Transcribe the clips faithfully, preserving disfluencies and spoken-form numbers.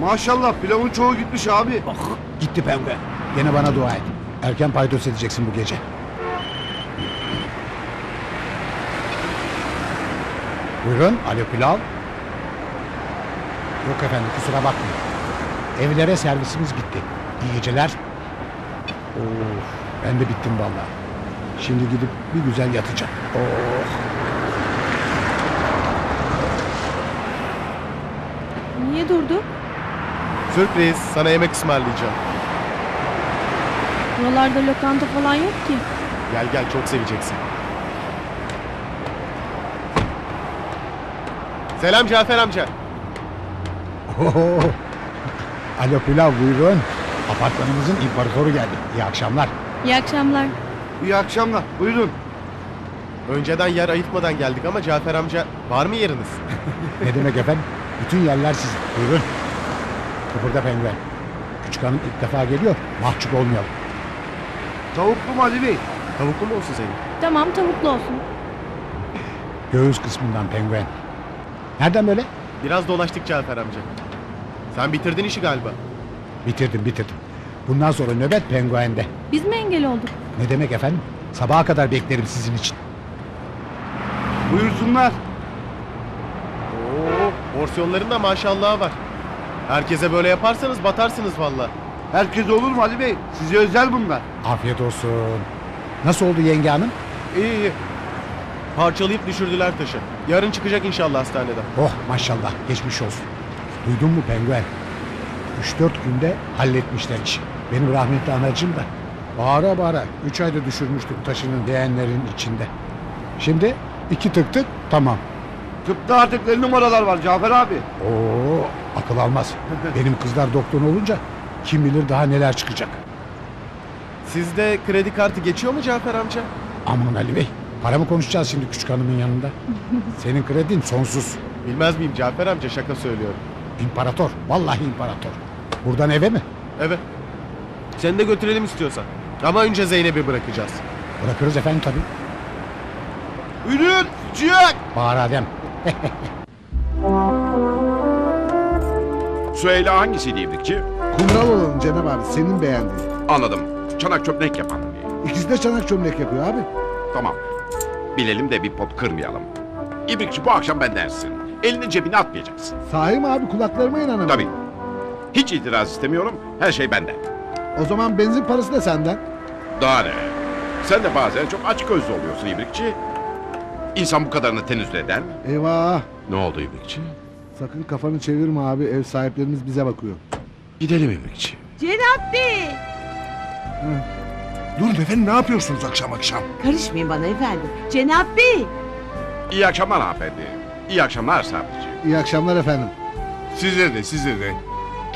Maşallah pilavın çoğu gitmiş abi. Oh, gitti pembe. Gene bana dua et. Erken paydos edeceksin bu gece. Buyurun, alo pilav. Yok efendim, kusura bakmayın. Evlere servisimiz bitti. İyi geceler. Oh, ben de bittim vallahi. Şimdi gidip bir güzel yatacağım. Oh. Niye durdu? Sürpriz, sana yemek ısmarlayacağım. Buralarda lokanta falan yok ki. Gel gel, çok seveceksin. Selam Cafer amca. Oho. Alo pilav buyurun. Apartmanımızın imparatoru geldi. İyi akşamlar. İyi akşamlar. İyi akşamlar. Buyurun. Önceden yer ayırtmadan geldik ama Cafer amca, var mı yeriniz? Ne demek efendim? Bütün yerler sizin. Buyurun. Kıpırda Penguen. Küçük hanım ilk defa geliyor. Mahcup olmayalım. Tavuklu mu Ali Bey? Tavuklu mu olsun senin? Tamam, tavuklu olsun. Göğüs kısmından Penguen. Nereden böyle? Biraz dolaştık Cafer amca. Sen bitirdin işi galiba. Bitirdim bitirdim. Bundan sonra nöbet Penguen'de. Biz mi engel olduk? Ne demek efendim? Sabaha kadar beklerim sizin için. Buyursunlar. Oo, porsiyonların da maşallahı var. Herkese böyle yaparsanız batarsınız vallahi. Herkese olur mu Ali Bey? Size özel bunlar. Afiyet olsun. Nasıl oldu yenge hanım? İyi iyi. Parçalayıp düşürdüler taşı. Yarın çıkacak inşallah hastaneden. Oh maşallah, geçmiş olsun. Duydun mu Penguen? üç dört günde halletmişler işi. Benim rahmetli anacığım da bağıra bağıra üç ayda düşürmüştük taşının leğenlerin içinde. Şimdi iki tık tık tamam. Tıpta artık ne numaralar var Cafer abi. Oo, akıl almaz. Benim kızlar doktor olunca kim bilir daha neler çıkacak. Sizde kredi kartı geçiyor mu Cafer amca? Aman Ali Bey. Para mı konuşacağız şimdi küçük hanımın yanında? Senin kredin sonsuz. Bilmez miyim Cafer amca, şaka söylüyorum. İmparator, vallahi imparator. Buradan eve mi? Eve. Seni de götürelim istiyorsan. Ama önce Zeynep'i bırakacağız. Bırakırız efendim tabii. Ürün, cüyak! Bağır Adem. Süheyla hangisiydi İbrikçi? Kumral olanın Cenab abi, senin beğendiğin. Anladım. Çanak çömlek yapan. İkisi de çanak çömlek yapıyor abi. Tamam. Bilelim de bir pot kırmayalım. İbrikçi bu akşam ben dersin. Elini cebine atmayacaksın. Sahi mi abi, kulaklarıma inanamıyorum. Tabii. Hiç itiraz istemiyorum. Her şey benden. O zaman benzin parası da senden. Daha ne? Sen de bazen çok açgözlü oluyorsun İbrikçi. İnsan bu kadarını tenezzül eder mi? Eyvah. Ne oldu İbrikçi? Sakın kafanı çevirme abi. Ev sahiplerimiz bize bakıyor. Gidelim İbrikçi. Cenab Bey. Hı. Durun efendim, ne yapıyorsunuz akşam akşam? Karışmayın bana efendim. Cenab Bey. İyi akşamlar hanımefendi. İyi akşamlar Sabri'ciğim. İyi akşamlar efendim. Size de size de.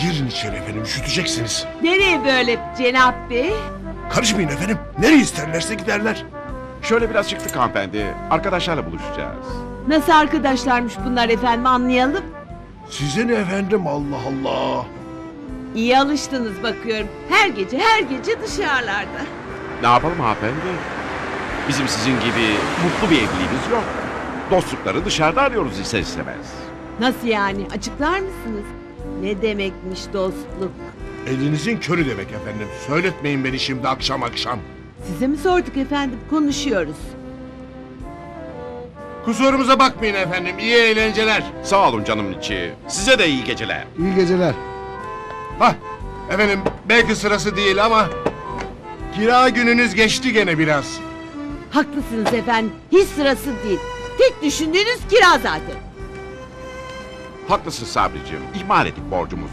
Girin içeri efendim, üşüteceksiniz. Nereye böyle Cenab Bey? Karışmayın efendim. Nereye isterlerse giderler. Şöyle biraz çıktık hanımefendi. Arkadaşlarla buluşacağız. Nasıl arkadaşlarmış bunlar efendim, anlayalım. Size ne efendim, Allah Allah. İyi alıştınız bakıyorum. Her gece her gece dışarılarda. Ne yapalım hanımefendi? Bizim sizin gibi mutlu bir evliliğimiz yok. Dostlukları dışarıda arıyoruz ister istemez. Nasıl yani? Açıklar mısınız? Ne demekmiş dostluk? Elinizin körü demek efendim. Söyletmeyin beni şimdi akşam akşam. Size mi sorduk efendim? Konuşuyoruz. Kusurumuza bakmayın efendim. İyi eğlenceler. Sağ olun canımın içi. Size de iyi geceler. İyi geceler. Hah efendim, belki sırası değil ama... Kira gününüz geçti gene biraz. Haklısınız efendim. Hiç sırası değil. Tek düşündüğünüz kira zaten. Haklısın Sabriciğim. İhmal ettik borcumuzu.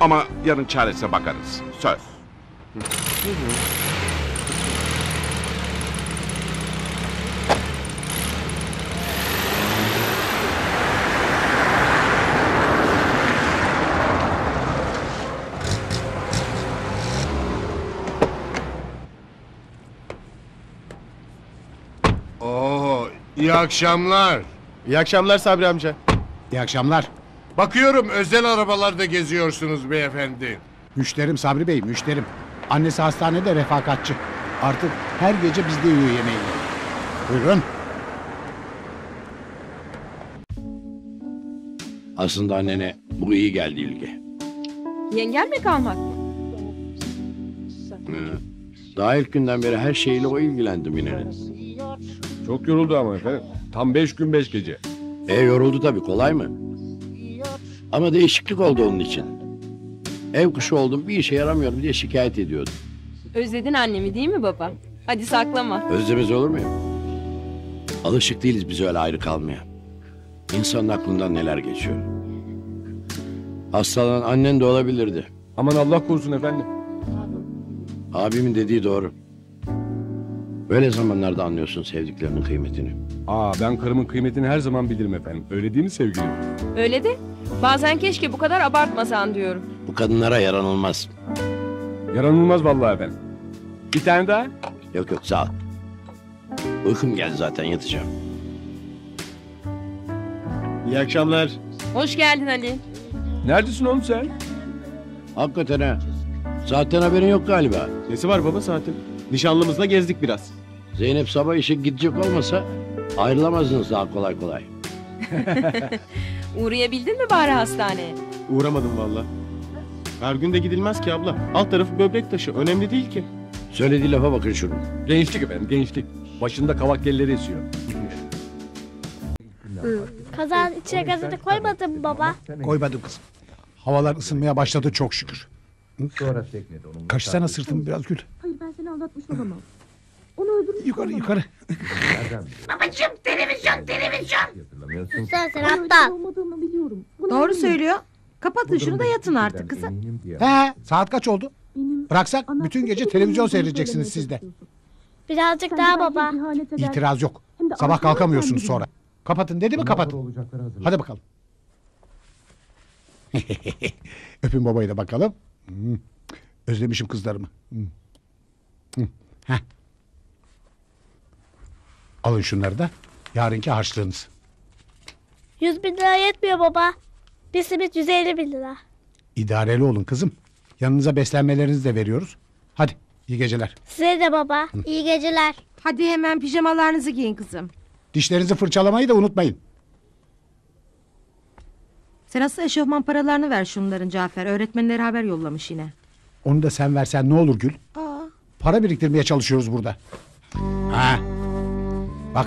Ama yarın çaresine bakarız. Söz. İyi akşamlar. İyi akşamlar Sabri amca. İyi akşamlar. Bakıyorum özel arabalarda geziyorsunuz beyefendi. Müşterim Sabri Bey, müşterim. Annesi hastanede refakatçi. Artık her gece bizde yiyor yemeğini. Buyurun. Aslında annene bu iyi geldi İlgi. Yengemle kalmak mı? Daha ilk günden beri her şeyle o ilgilendi Mine'nin. Çok yoruldu ama efendim. Tam beş gün beş gece. E yoruldu tabii, kolay mı? Ama değişiklik oldu onun için. Ev kuşu oldum, bir işe yaramıyorum diye şikayet ediyordu. Özledin annemi değil mi baba? Hadi saklama. Özlemez olur muyum? Alışık değiliz biz öyle ayrı kalmaya. İnsanın aklından neler geçiyor. Hastalanan annen de olabilirdi. Aman Allah korusun efendim. Abimin dediği doğru. Böyle zamanlarda anlıyorsun sevdiklerinin kıymetini. Aa, ben karımın kıymetini her zaman bilirim efendim. Öyle değil mi sevgilim? Öyle de bazen keşke bu kadar abartmasan diyorum. Bu kadınlara yaranılmaz. Yaranılmaz vallahi efendim. Bir tane daha? Yok yok, sağ ol. Uykum geldi zaten, yatacağım. İyi akşamlar. Hoş geldin Ali. Neredesin oğlum sen? Hakikaten ha. Saatten haberin yok galiba. Nesi var baba saatin? Nişanlımızla gezdik biraz. Zeynep sabah işe gidecek olmasa ayrılamazdınız daha kolay kolay. Uğrayabildin mi bari hastaneye? Uğramadım vallahi. Her gün de gidilmez ki abla. Alt tarafı böbrek taşı, önemli değil ki. Söylediği lafa bakın şunu. Gençlik efendim, gençlik. Başında kavak telleri esiyor. Kazan içine gazete koymadın mı baba? Koymadım kızım. Havalar ısınmaya başladı çok şükür. Kaşısana sırtımı biraz Gül. Hayır, ben seni aldatmış olamam. Onu öldürmüş. Yukarı yukarı. Babacığım televizyon televizyon. Sen sen aptal. Doğru söylüyor. Kapatın şunu da yatın artık kızım. He, saat kaç oldu? Bıraksak bütün gece televizyon seyredeceksiniz siz de. Birazcık daha baba. İtiraz yok. Sabah kalkamıyorsunuz sonra. Kapatın dedi mi kapatın. Hadi bakalım. Öpün babayı da bakalım. Hmm. Özlemişim kızlarımı. Hmm. Hmm. Heh. Alın şunları da yarınki harçlığınız. Yüz bin lira yetmiyor baba. Bir simit yüz elli bin lira. İdareli olun kızım. Yanınıza beslenmelerinizi de veriyoruz. Hadi iyi geceler. Size de baba. Hı. İyi geceler. Hadi hemen pijamalarınızı giyin kızım. Dişlerinizi fırçalamayı da unutmayın. Sen asıl eşofman paralarını ver şunların Cafer. Öğretmenlere haber yollamış yine. Onu da sen versen ne olur Gül? Aa. Para biriktirmeye çalışıyoruz burada. Ha. Bak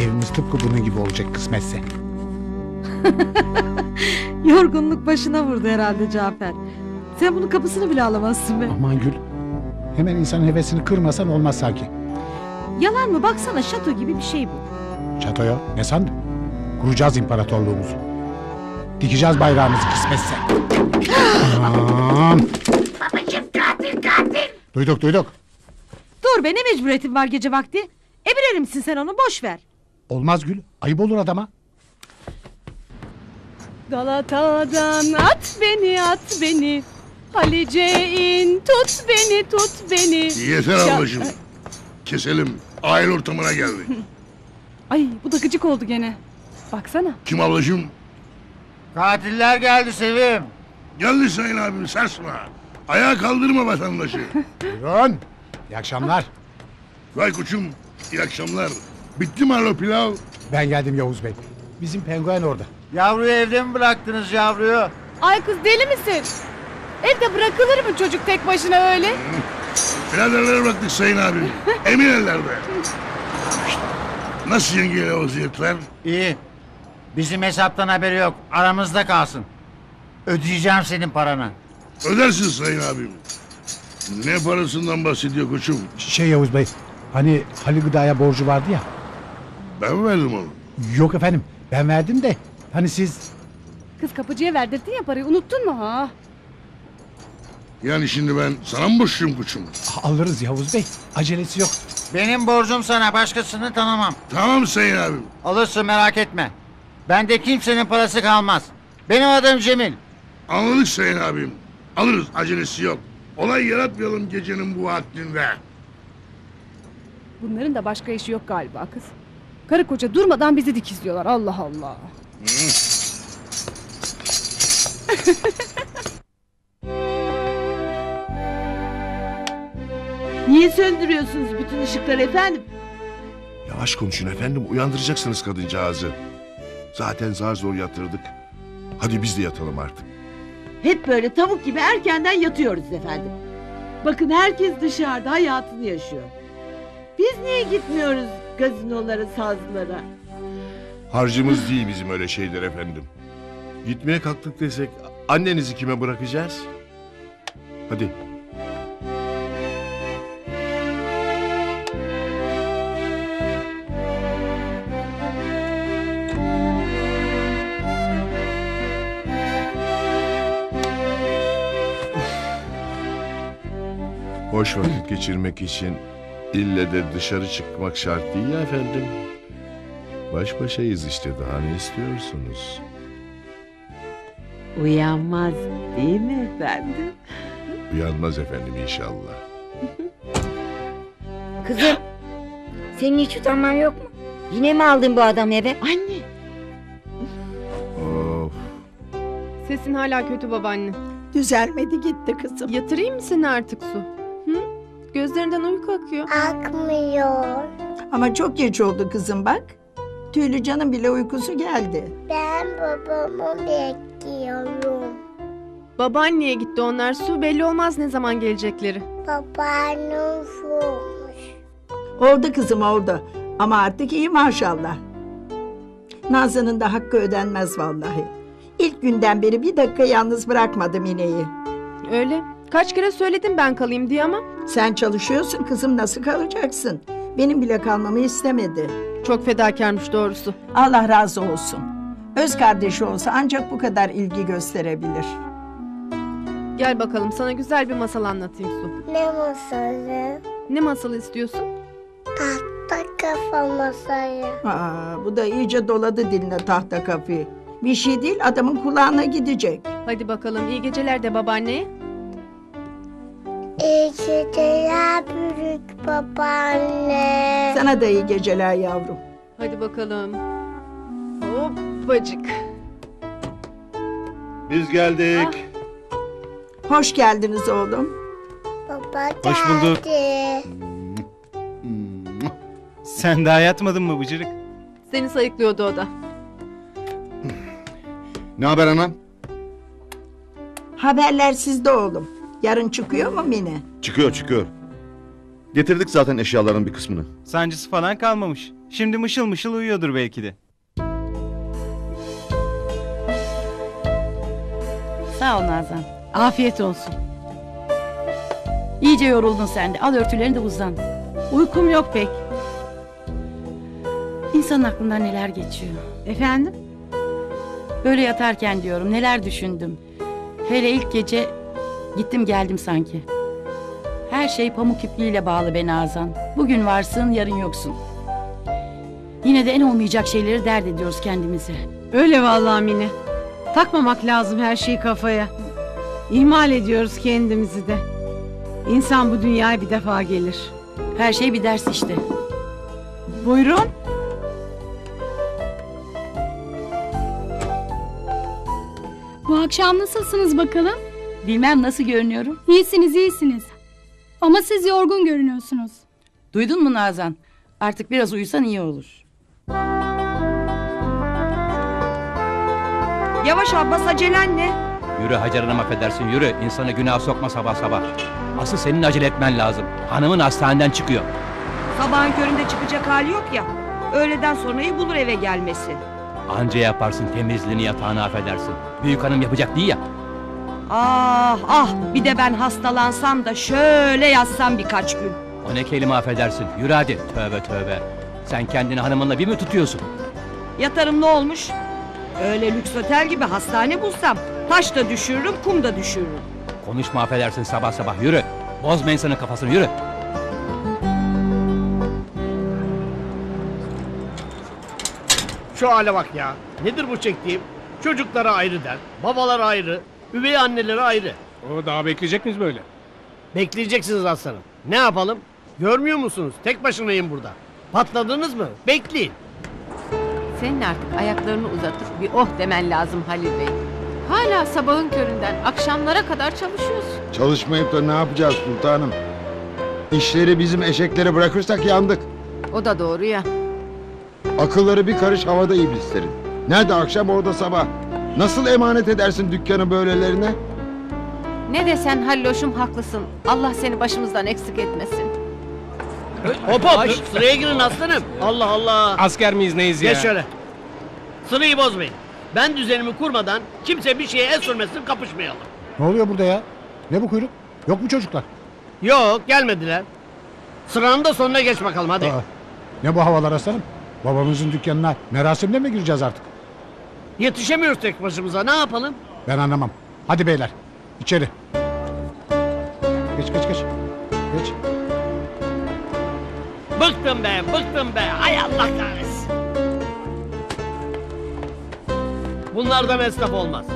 evimiz tıpkı bunun gibi olacak kısmetse. Yorgunluk başına vurdu herhalde Cafer. Sen bunun kapısını bile alamazsın be. Aman Gül. Hemen insanın hevesini kırmasan olmaz sanki. Yalan mı? Baksana şato gibi bir şey bu. Şatoya ne sandın? Kuracağız imparatorluğumuzu. Dikeceğiz bayrağımızı kısmetse. Babacığım katil katil. Duyduk duyduk. Dur be, ne mecburiyetin var gece vakti? Ebirer misin sen onu, boş ver. Olmaz Gül, ayıp olur adama. Galata'dan at beni at beni. Halice in tut beni tut beni. Yeter ablacığım. Keselim, aile ortamına geldik. Ay bu da gıcık oldu gene. Baksana. Kim ablacığım? Katiller geldi Sevim. Geldi sayın abim, sarsma. Ayağa kaldırma vatandaşı. Buyurun. İyi akşamlar. Vay koçum, iyi akşamlar. Bitti mi alo pilav? Ben geldim Yavuz Bey. Bizim Penguen orada. Yavruyu evde mi bıraktınız yavruyu? Ay kız deli misin? Evde bırakılır mı çocuk tek başına öyle? Biraderlere bıraktık sayın abim. Emin ellerde. Nasıl yengeyle vaziyetler? İyi. Bizim hesaptan haberi yok. Aramızda kalsın. Ödeyeceğim senin paranı. Ödersin sayın abim. Ne parasından bahsediyor koçum? Şey Yavuz Bey, hani Halil gıdaya borcu vardı ya. Ben verdim onu. Yok efendim, ben verdim de. Hani siz... Kız kapıcıya verdirdin ya parayı, unuttun mu ha? Yani şimdi ben sana mı borçluyum koçum? Alırız Yavuz Bey, acelesi yok. Benim borcum sana, başkasını tanımam. Tamam sayın abim. Alırsın, merak etme. Bende kimsenin parası kalmaz. Benim adım Cemil. Anladık sayın abim. Alırız, acelesi yok. Olay yaratmayalım gecenin bu vaktinde. Bunların da başka işi yok galiba kız. Karı koca durmadan bizi dikizliyorlar. Allah Allah. Niye söndürüyorsunuz bütün ışıkları efendim? Yavaş konuşun efendim. Uyandıracaksınız kadıncağızı. Zaten zar zor yatırdık. Hadi biz de yatalım artık. Hep böyle tavuk gibi erkenden yatıyoruz efendim. Bakın herkes dışarıda hayatını yaşıyor. Biz niye gitmiyoruz gazinolara, sazlara? Harcımız değil bizim öyle şeyler efendim. Gitmeye kalktık desek annenizi kime bırakacağız? Hadi. Boş vakit geçirmek için ille de dışarı çıkmak şart değil ya efendim. Baş başayız işte, daha ne istiyorsunuz? Uyanmaz değil mi efendim? Uyanmaz efendim inşallah. Kızım, senin hiç utanman yok mu? Yine mi aldın bu adamı eve? Anne! Of. Sesin hala kötü babaanne. Düzelmedi gitti kızım. Yatırayım mı seni artık Su? Hı? Gözlerinden uyku akıyor. Akmıyor. Ama çok geç oldu kızım bak. Tüylü canım bile uykusu geldi. Ben babamı bekliyorum. Babaanneye gitti onlar Su, belli olmaz ne zaman gelecekleri. Babaannem soğumuş. Oldu kızım oldu. Ama artık iyi maşallah. Nazan'ın da hakkı ödenmez vallahi. İlk günden beri bir dakika yalnız bırakmadım ineği. Öyle. Kaç kere söyledim ben kalayım diye ama. Sen çalışıyorsun kızım, nasıl kalacaksın? Benim bile kalmamı istemedi. Çok fedakarmış doğrusu. Allah razı olsun. Öz kardeşi olsa ancak bu kadar ilgi gösterebilir. Gel bakalım sana güzel bir masal anlatayım Su. Ne masalı? Ne masalı istiyorsun? Tahta kafa masalı. Aa, bu da iyice doladı diline tahta kafayı. Bir şey değil, adamın kulağına gidecek. Hadi bakalım, iyi geceler de babaanneye. İyi geceler büyük babaanne. Sana da iyi geceler yavrum. Hadi bakalım. Hoppacık. Biz geldik. Ah. Hoş geldiniz oğlum. Baba geldi. Hoş bulduk. Sen daha yatmadın mı bıcırık? Seni sayıklıyordu o da. Ne haber anam? Haberler sizde oğlum. Yarın çıkıyor mu Mine? Çıkıyor çıkıyor. Getirdik zaten eşyaların bir kısmını. Sancısı falan kalmamış. Şimdi mışıl mışıl uyuyordur belki de. Sağ ol Nazan. Afiyet olsun. İyice yoruldun sen de. Al örtülerini de uzan. Uykum yok pek. İnsanın aklından neler geçiyor. Efendim? Böyle yatarken diyorum neler düşündüm. Hele ilk gece... Gittim geldim sanki. Her şey pamuk ipliğiyle bağlı be Nazan. Bugün varsın yarın yoksun. Yine de en olmayacak şeyleri dert ediyoruz kendimize. Öyle vallahi Mine. Takmamak lazım her şeyi kafaya. İhmal ediyoruz kendimizi de. İnsan bu dünyaya bir defa gelir. Her şey bir ders işte. Buyurun. Bu akşam nasılsınız bakalım? Bilmem nasıl görünüyorum. İyisiniz iyisiniz. Ama siz yorgun görünüyorsunuz. Duydun mu Nazan? Artık biraz uyusan iyi olur. Yavaş Abbas, acelen ne? Yürü Hacer Hanım, affedersin yürü. İnsanı günaha sokma sabah sabah. Asıl senin acele etmen lazım. Hanımın hastaneden çıkıyor. Sabahın köründe çıkacak hali yok ya. Öğleden sonrayı bulur eve gelmesi. Anca yaparsın temizliğini, yatağını affedersin. Büyük hanım yapacak değil ya. Ah ah, bir de ben hastalansam da şöyle yatsam birkaç gün. O ne kelime affedersin, yürü hadi. Tövbe tövbe. Sen kendini hanımınla bir mi tutuyorsun? Yatarım ne olmuş? Öyle lüks otel gibi hastane bulsam taş da düşürürüm, kum da düşürürüm. Konuşma affedersin sabah sabah, yürü. Bozma insanın kafasını, yürü. Şu hale bak ya. Nedir bu çektiğim? Çocuklara ayrı der, babalara ayrı, üvey anneleri ayrı. O daha bekleyecek miyiz böyle? Bekleyeceksiniz aslanım. Ne yapalım? Görmüyor musunuz? Tek başınayım burada. Patladınız mı? Bekleyin. Senin artık ayaklarını uzatıp bir oh demen lazım Halil Bey. Hala sabahın köründen akşamlara kadar çalışıyorsun. Çalışmayıp da ne yapacağız sultanım? İşleri bizim eşeklere bırakırsak yandık. O da doğru ya. Akılları bir karış havada iblislerin. Nerede akşam orada sabah. Nasıl emanet edersin dükkanı böylelerine? Ne desen Halloş'um haklısın. Allah seni başımızdan eksik etmesin. Hop hop! Sıraya girin aslanım. Allah Allah! Asker miyiz neyiz ya? Geç şöyle. Sırayı bozmayın. Ben düzenimi kurmadan kimse bir şeye el sürmesin, kapışmayalım. Ne oluyor burada ya? Ne bu kuyruk? Yok mu çocuklar? Yok, gelmediler. Sıranın da sonuna geç bakalım hadi. Aa, ne bu havalar aslanım? Babamızın dükkanına merasimle mi gireceğiz artık? Yetişemiyoruz tek başımıza, ne yapalım? Ben anlamam. Hadi beyler, içeri. Geç geç geç. Geç. Bıktım be, bıktım be. Ay Allah kahretsin. Bunlar da mesraf olmaz.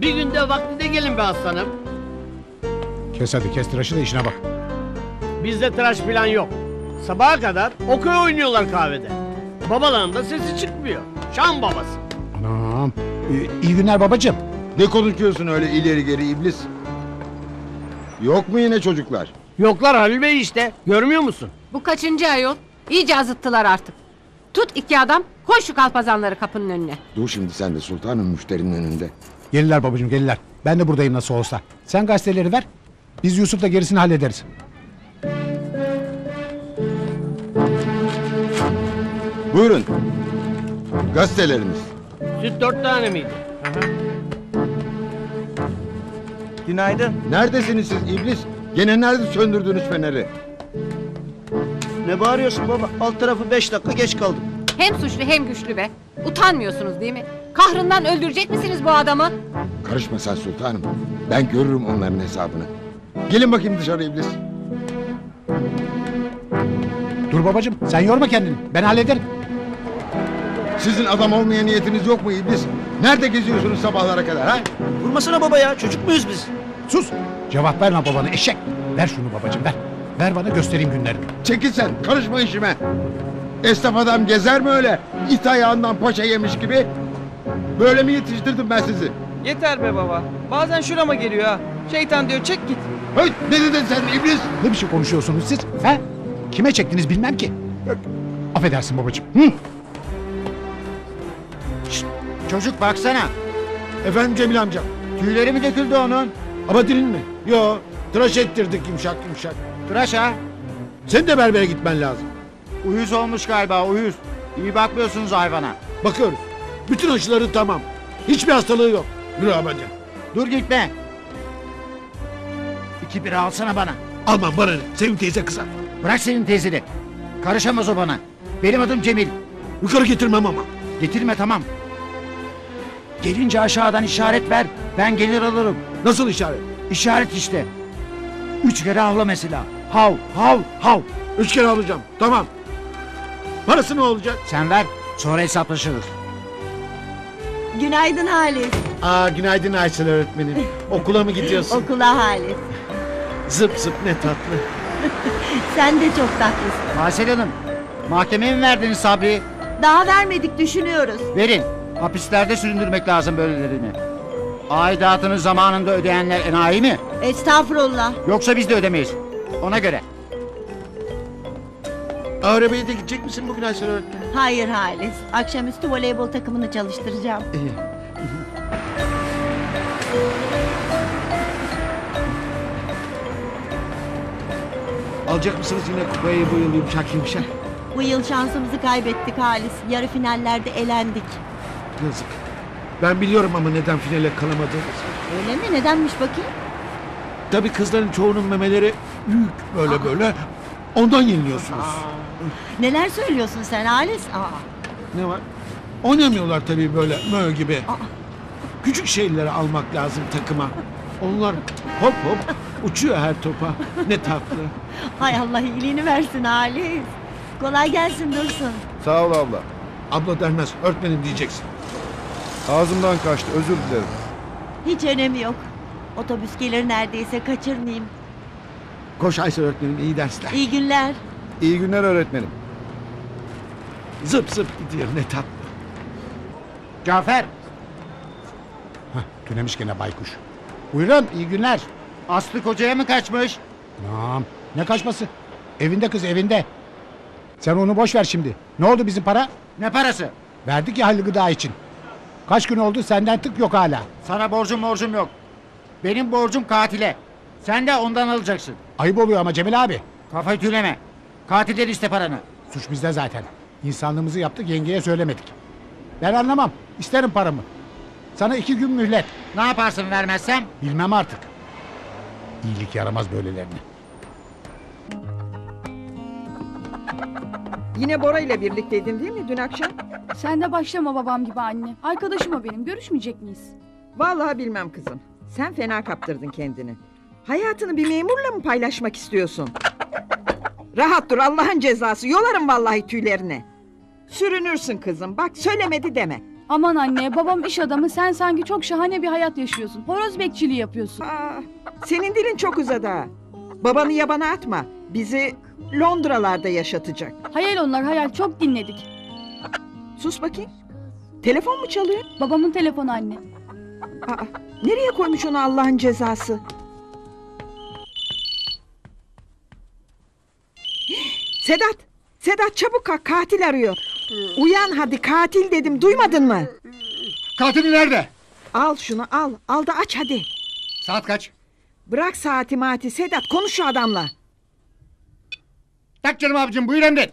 Bir günde vaktinde gelin be aslanım. Kes hadi, kes tıraşı da işine bak. Bizde tıraş falan yok. Sabaha kadar okey oynuyorlar kahvede. Babaların da sesi çıkmıyor. Şam babası. Anam. Ee, iyi günler babacığım. Ne konuşuyorsun öyle ileri geri iblis? Yok mu yine çocuklar? Yoklar Halil Bey işte. Görmüyor musun? Bu kaçıncı ayol? İyice azıttılar artık. Tut iki adam, koy şu kalpazanları kapının önüne. Dur şimdi sen de sultanım müşterinin önünde. Gelirler babacığım gelirler. Ben de buradayım nasıl olsa. Sen gazeteleri ver. Biz Yusuf'la gerisini hallederiz. Buyurun. Gazetelerimiz. Süt dört tane miydi? Aha. Günaydın. Neredesiniz siz iblis? Gene nerede söndürdünüz feneri? Ne bağırıyorsun baba? Alt tarafı beş dakika geç kaldım. Hem suçlu hem güçlü be. Utanmıyorsunuz değil mi? Kahrından öldürecek misiniz bu adamı? Karışma sen sultanım. Ben görürüm onların hesabını. Gelin bakayım dışarı iblis. Dur babacığım sen yorma kendini. Ben hallederim. Sizin adam olmaya niyetiniz yok mu iblis? Nerede geziyorsunuz sabahlara kadar ha? Vurmasana baba ya. Çocuk muyuz biz? Sus. Cevap verme babana eşek. Ver şunu babacığım ver. Ver bana göstereyim günlerini. Çekil sen. Karışma işime. Esnaf adam gezer mi öyle? İt ayağından paça yemiş gibi. Böyle mi yetiştirdim ben sizi? Yeter be baba. Bazen şurama geliyor ha. Şeytan diyor çek git. Hey, ne dedin sen iblis? Ne biçim konuşuyorsunuz siz? Ha? Kime çektiniz bilmem ki. Affedersin babacığım. Hı? Şişt, çocuk baksana. Efendim Cemil amcam. Tüyleri mi döküldü onun? Ama dilin mi? Yo. Tıraş ettirdik yumuşak yumuşak. Tıraş ha? Sen de berbere gitmen lazım. Uyuz olmuş galiba uyuz. İyi bakmıyorsunuz hayvana. Bakıyoruz. Bütün aşıları tamam. Hiçbir hastalığı yok. Yürü abacığım. Dur gitme. İki bira alsana bana. Almam bana ne? Sevim teyze kızar. Bırak senin teyzeni. Karışamaz o bana. Benim adım Cemil. Yukarı getirmem ama. Getirme tamam. Gelince aşağıdan işaret ver. Ben gelir alırım. Nasıl işaret? İşaret işte. Üç kere havla mesela. Hav, hav, hav. Üç kere havlayacağım. Tamam. Parası ne olacak? Sen ver. Sonra hesaplaşırız. Günaydın Halis. Aa, günaydın Aysel öğretmenim. Okula mı gidiyorsun? Okula Halis. Zıp zıp ne tatlı. Sen de çok tatlısın. Aysel Hanım, mahkemeye mi verdiniz Sabri? Daha vermedik, düşünüyoruz. Verin, hapislerde süründürmek lazım böylelerini. Aidatını zamanında ödeyenler enayi mi? Estağfurullah. Yoksa biz de ödemeyiz, ona göre. Avrupa'ya da gidecek misin bugün Aysel öğretmenim? Hayır Halis, akşamüstü voleybol takımını çalıştıracağım. Alacak mısınız yine kupayı bu yıl yumuşak yumuşak? Bu yıl şansımızı kaybettik Halis. Yarı finallerde elendik. Yazık. Ben biliyorum ama neden finale kalamadığımız. Öyle mi? Nedenmiş bakayım? Tabii kızların çoğunun memeleri büyük böyle. Aa. Böyle. Ondan yeniliyorsunuz. Aa. Neler söylüyorsun sen Halis? Aa. Ne var? Oynamıyorlar tabii böyle mö gibi. Aa. Küçük şeyleri almak lazım takıma. Onlar hop hop uçuyor her topa. Ne tatlı. Hay Allah iyiliğini versin Halis. Kolay gelsin Dursun. Sağ ol abla. Abla denmez öğretmenim diyeceksin. Ağzımdan kaçtı özür dilerim. Hiç önemi yok. Otobüs gelir neredeyse kaçırmayayım. Koş Aysel öğretmenim iyi dersler. İyi günler. İyi günler öğretmenim. Zıp zıp gidiyor ne tatlı. Cafer. Hah, tünemiş gene baykuş. Buyurun iyi günler. Aslı kocaya mı kaçmış? Anam ne kaçması? Evinde kız evinde. Sen onu boş ver şimdi. Ne oldu bizim para? Ne parası? Verdik ya Halil gıda için. Kaç gün oldu senden tık yok hala. Sana borcum borcum yok. Benim borcum katile. Sen de ondan alacaksın. Ayıp oluyor ama Cemil abi. Kafayı tüyleme. Katilden iste paranı. Suç bizde zaten. İnsanlığımızı yaptık, yengeye söylemedik. Ben anlamam. İsterim paramı. Sana iki gün mühlet. Ne yaparsın vermezsem? Bilmem artık. İyilik yaramaz böylelerine. Yine Bora ile birlikteydin değil mi dün akşam? Sen de başlama babam gibi anne. Arkadaşım o benim. Görüşmeyecek miyiz? Vallahi bilmem kızım. Sen fena kaptırdın kendini. Hayatını bir memurla mı paylaşmak istiyorsun? Rahat dur Allah'ın cezası. Yolarım vallahi tüylerine. Sürünürsün kızım. Bak söylemedi deme. Aman anne, babam iş adamı, sen sanki çok şahane bir hayat yaşıyorsun. Horoz bekçiliği yapıyorsun. Aa, senin dilin çok uzadı ha. Babanı yabana atma. Bizi Londralarda yaşatacak. Hayal onlar hayal, çok dinledik. Sus bakayım. Telefon mu çalıyor? Babamın telefonu anne. Aa, nereye koymuş onu Allah'ın cezası? Sedat! Sedat çabuk kalk, katil arıyor. Uyan hadi, katil dedim, duymadın mı? Katili nerede? Al şunu al, al da aç hadi. Saat kaç? Bırak saati mati Sedat, konuş şu adamla. Tak canım abicim, buyur emret.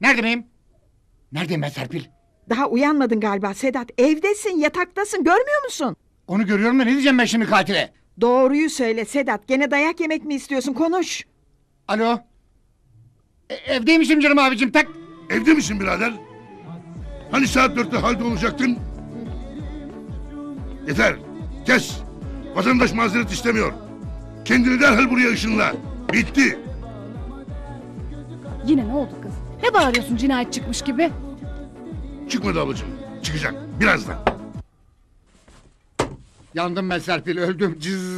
Nerede miyim? Neredeyim ben Serpil? Daha uyanmadın galiba Sedat, evdesin, yataktasın, görmüyor musun? Onu görüyorum da ne diyeceğim ben şimdi katile? Doğruyu söyle Sedat, gene dayak yemek mi istiyorsun, konuş. Alo? E evdeymişim canım abicim, tak. Evde misin birader? Hani saat dörtte halde olacaktın? Yeter, kes. Vatandaş mazeret istemiyor. Kendini derhal buraya ışınla. Bitti. Yine ne oldu kız? Ne bağırıyorsun cinayet çıkmış gibi? Çıkmadı ablacığım, çıkacak birazdan. Yandım ben Serpil, öldüm. Cız.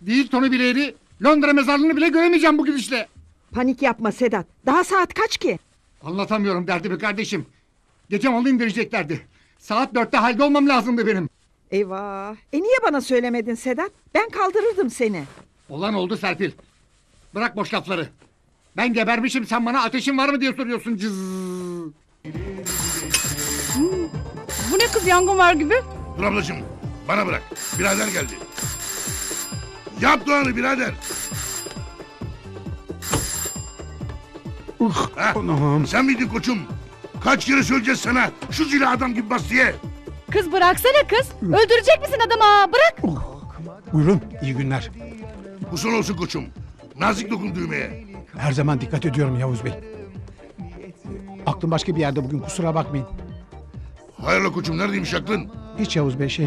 Değil tonu bileğini, Londra mezarlığını bile göremeyeceğim bu gidişle. Panik yapma Sedat, daha saat kaç ki? Anlatamıyorum derdimi kardeşim. Gece onu indireceklerdi. Saat dörtte halde olmam lazımdı benim. Eyvah. E niye bana söylemedin Sedat? Ben kaldırırdım seni. Olan oldu Serpil. Bırak boş lafları. Ben gebermişim, sen bana ateşin var mı diye soruyorsun. Cız. Hmm. Bu ne kız, yangın var gibi? Dur ablacığım, bana bırak. Birader geldi. Yap doğanı birader. Uh, anam. Sen miydin koçum? Kaç kere söyleyeceğiz sana şu zile adam gibi bas diye. Kız bıraksana kız. Öldürecek misin adama? Bırak. Uh. Buyurun, iyi günler. Bu son olsun koçum. Nazik dokun düğmeye. Her zaman dikkat ediyorum Yavuz Bey. Aklım başka bir yerde bugün, kusura bakmayın. Hayrola koçum, neredeymiş aklın? Hiç Yavuz Bey, şey...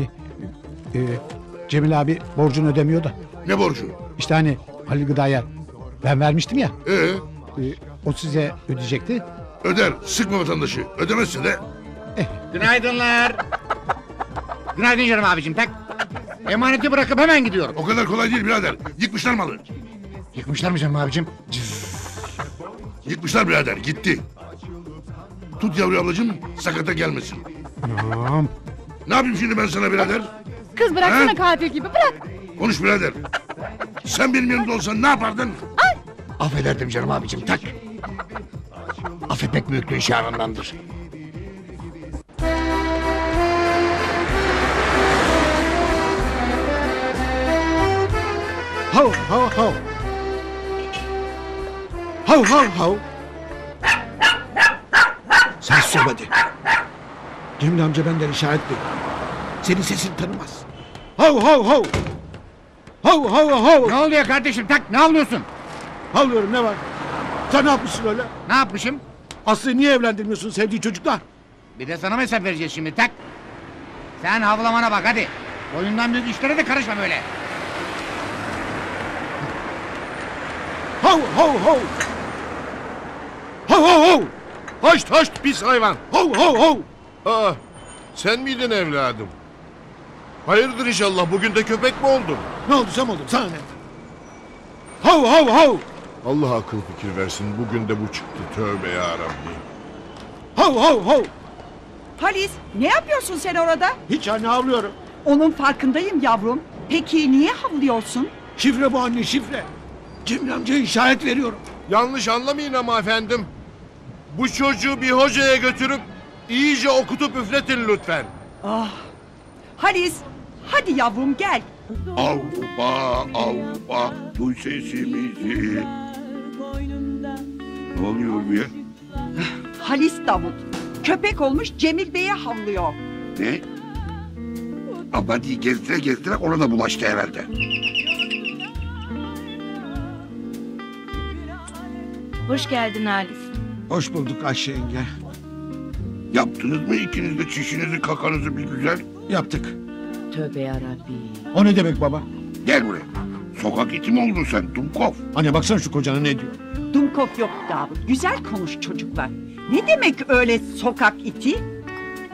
E, Cemil abi borcunu ödemiyor da. Ne borcu? İşte hani Halil gıdaya ben vermiştim ya. Ee? E, o size ödeyecekti. Öder, sıkma vatandaşı. Ödemezse de. Eh. Günaydınlar. Günaydın canım abicim. Tak. Emaneti bırakıp hemen gidiyorum. O kadar kolay değil birader. Yıkmışlar malı. Yıkmışlar mı canım abicim? Cız. Yıkmışlar birader, gitti. Tut yavru ablacığım, sakata gelmesin. Anam. Ne yapayım şimdi ben sana birader? Kız bıraksana katil gibi, bırak. Konuş birader. Sen benim yanımda olsan ne yapardın? Ay. Affederdim canım abicim, tak. Affetmek büyüklüğün şiarındandır. Hav hav hav. Hav hav hav. Sen sus hadi. Cemil amca benden işaret bekliyor. Senin sesini tanımaz. Hav hav hav. Hav hav hav. Ne oluyor kardeşim, tak, ne alıyorsun? Havlıyorum, ne var? Sen ne yapmışsın öyle? Ne yapmışım? Aslı'yı niye evlendirmiyorsun sevdiği çocukla? Bir de sana mı hesap vereceğiz şimdi tak? Sen havlamana bak hadi. Boyundan büyük işlere de karışma böyle. Hav hav hav. Hav hav hav. Haşt haşt pis hayvan. Hav hav hav. Aa, sen miydin evladım? Hayırdır inşallah, bugün de köpek mi oldun? Ne oldu sen oldun sana ne? Hav hav hav. Allah akıl fikir versin, bugün de bu çıktı, tövbe yarabbim. Hav hav hav. Halis, ne yapıyorsun sen orada? Hiç anne, havlıyorum. Onun farkındayım yavrum. Peki niye havlıyorsun? Şifre bu anne, şifre. Cemil amcaya işaret veriyorum. Yanlış anlamayın ama efendim. Bu çocuğu bir hocaya götürüp iyice okutup üfletin lütfen. Ah. Halis, hadi yavrum gel. Avrupa, Avrupa, duy sesimizi. Ne oluyor bu ya? Halis Davut, köpek olmuş Cemil Bey'e havlıyor. Ne? Abadi'yi gezdire gezdire ona da bulaştı herhalde. Hoş geldin Halis. Hoş bulduk Ayşe yenge. Yaptınız mı ikiniz de çişinizi kakanızı bir güzel? Yaptık. Tövbe yarabbim. O ne demek baba? Gel buraya. Sokak iti mi oldun sen Dummkopf? Anne baksana şu kocana ne diyor? Dummkopf yok Davut. Güzel konuş çocuklar. Ne demek öyle sokak iti?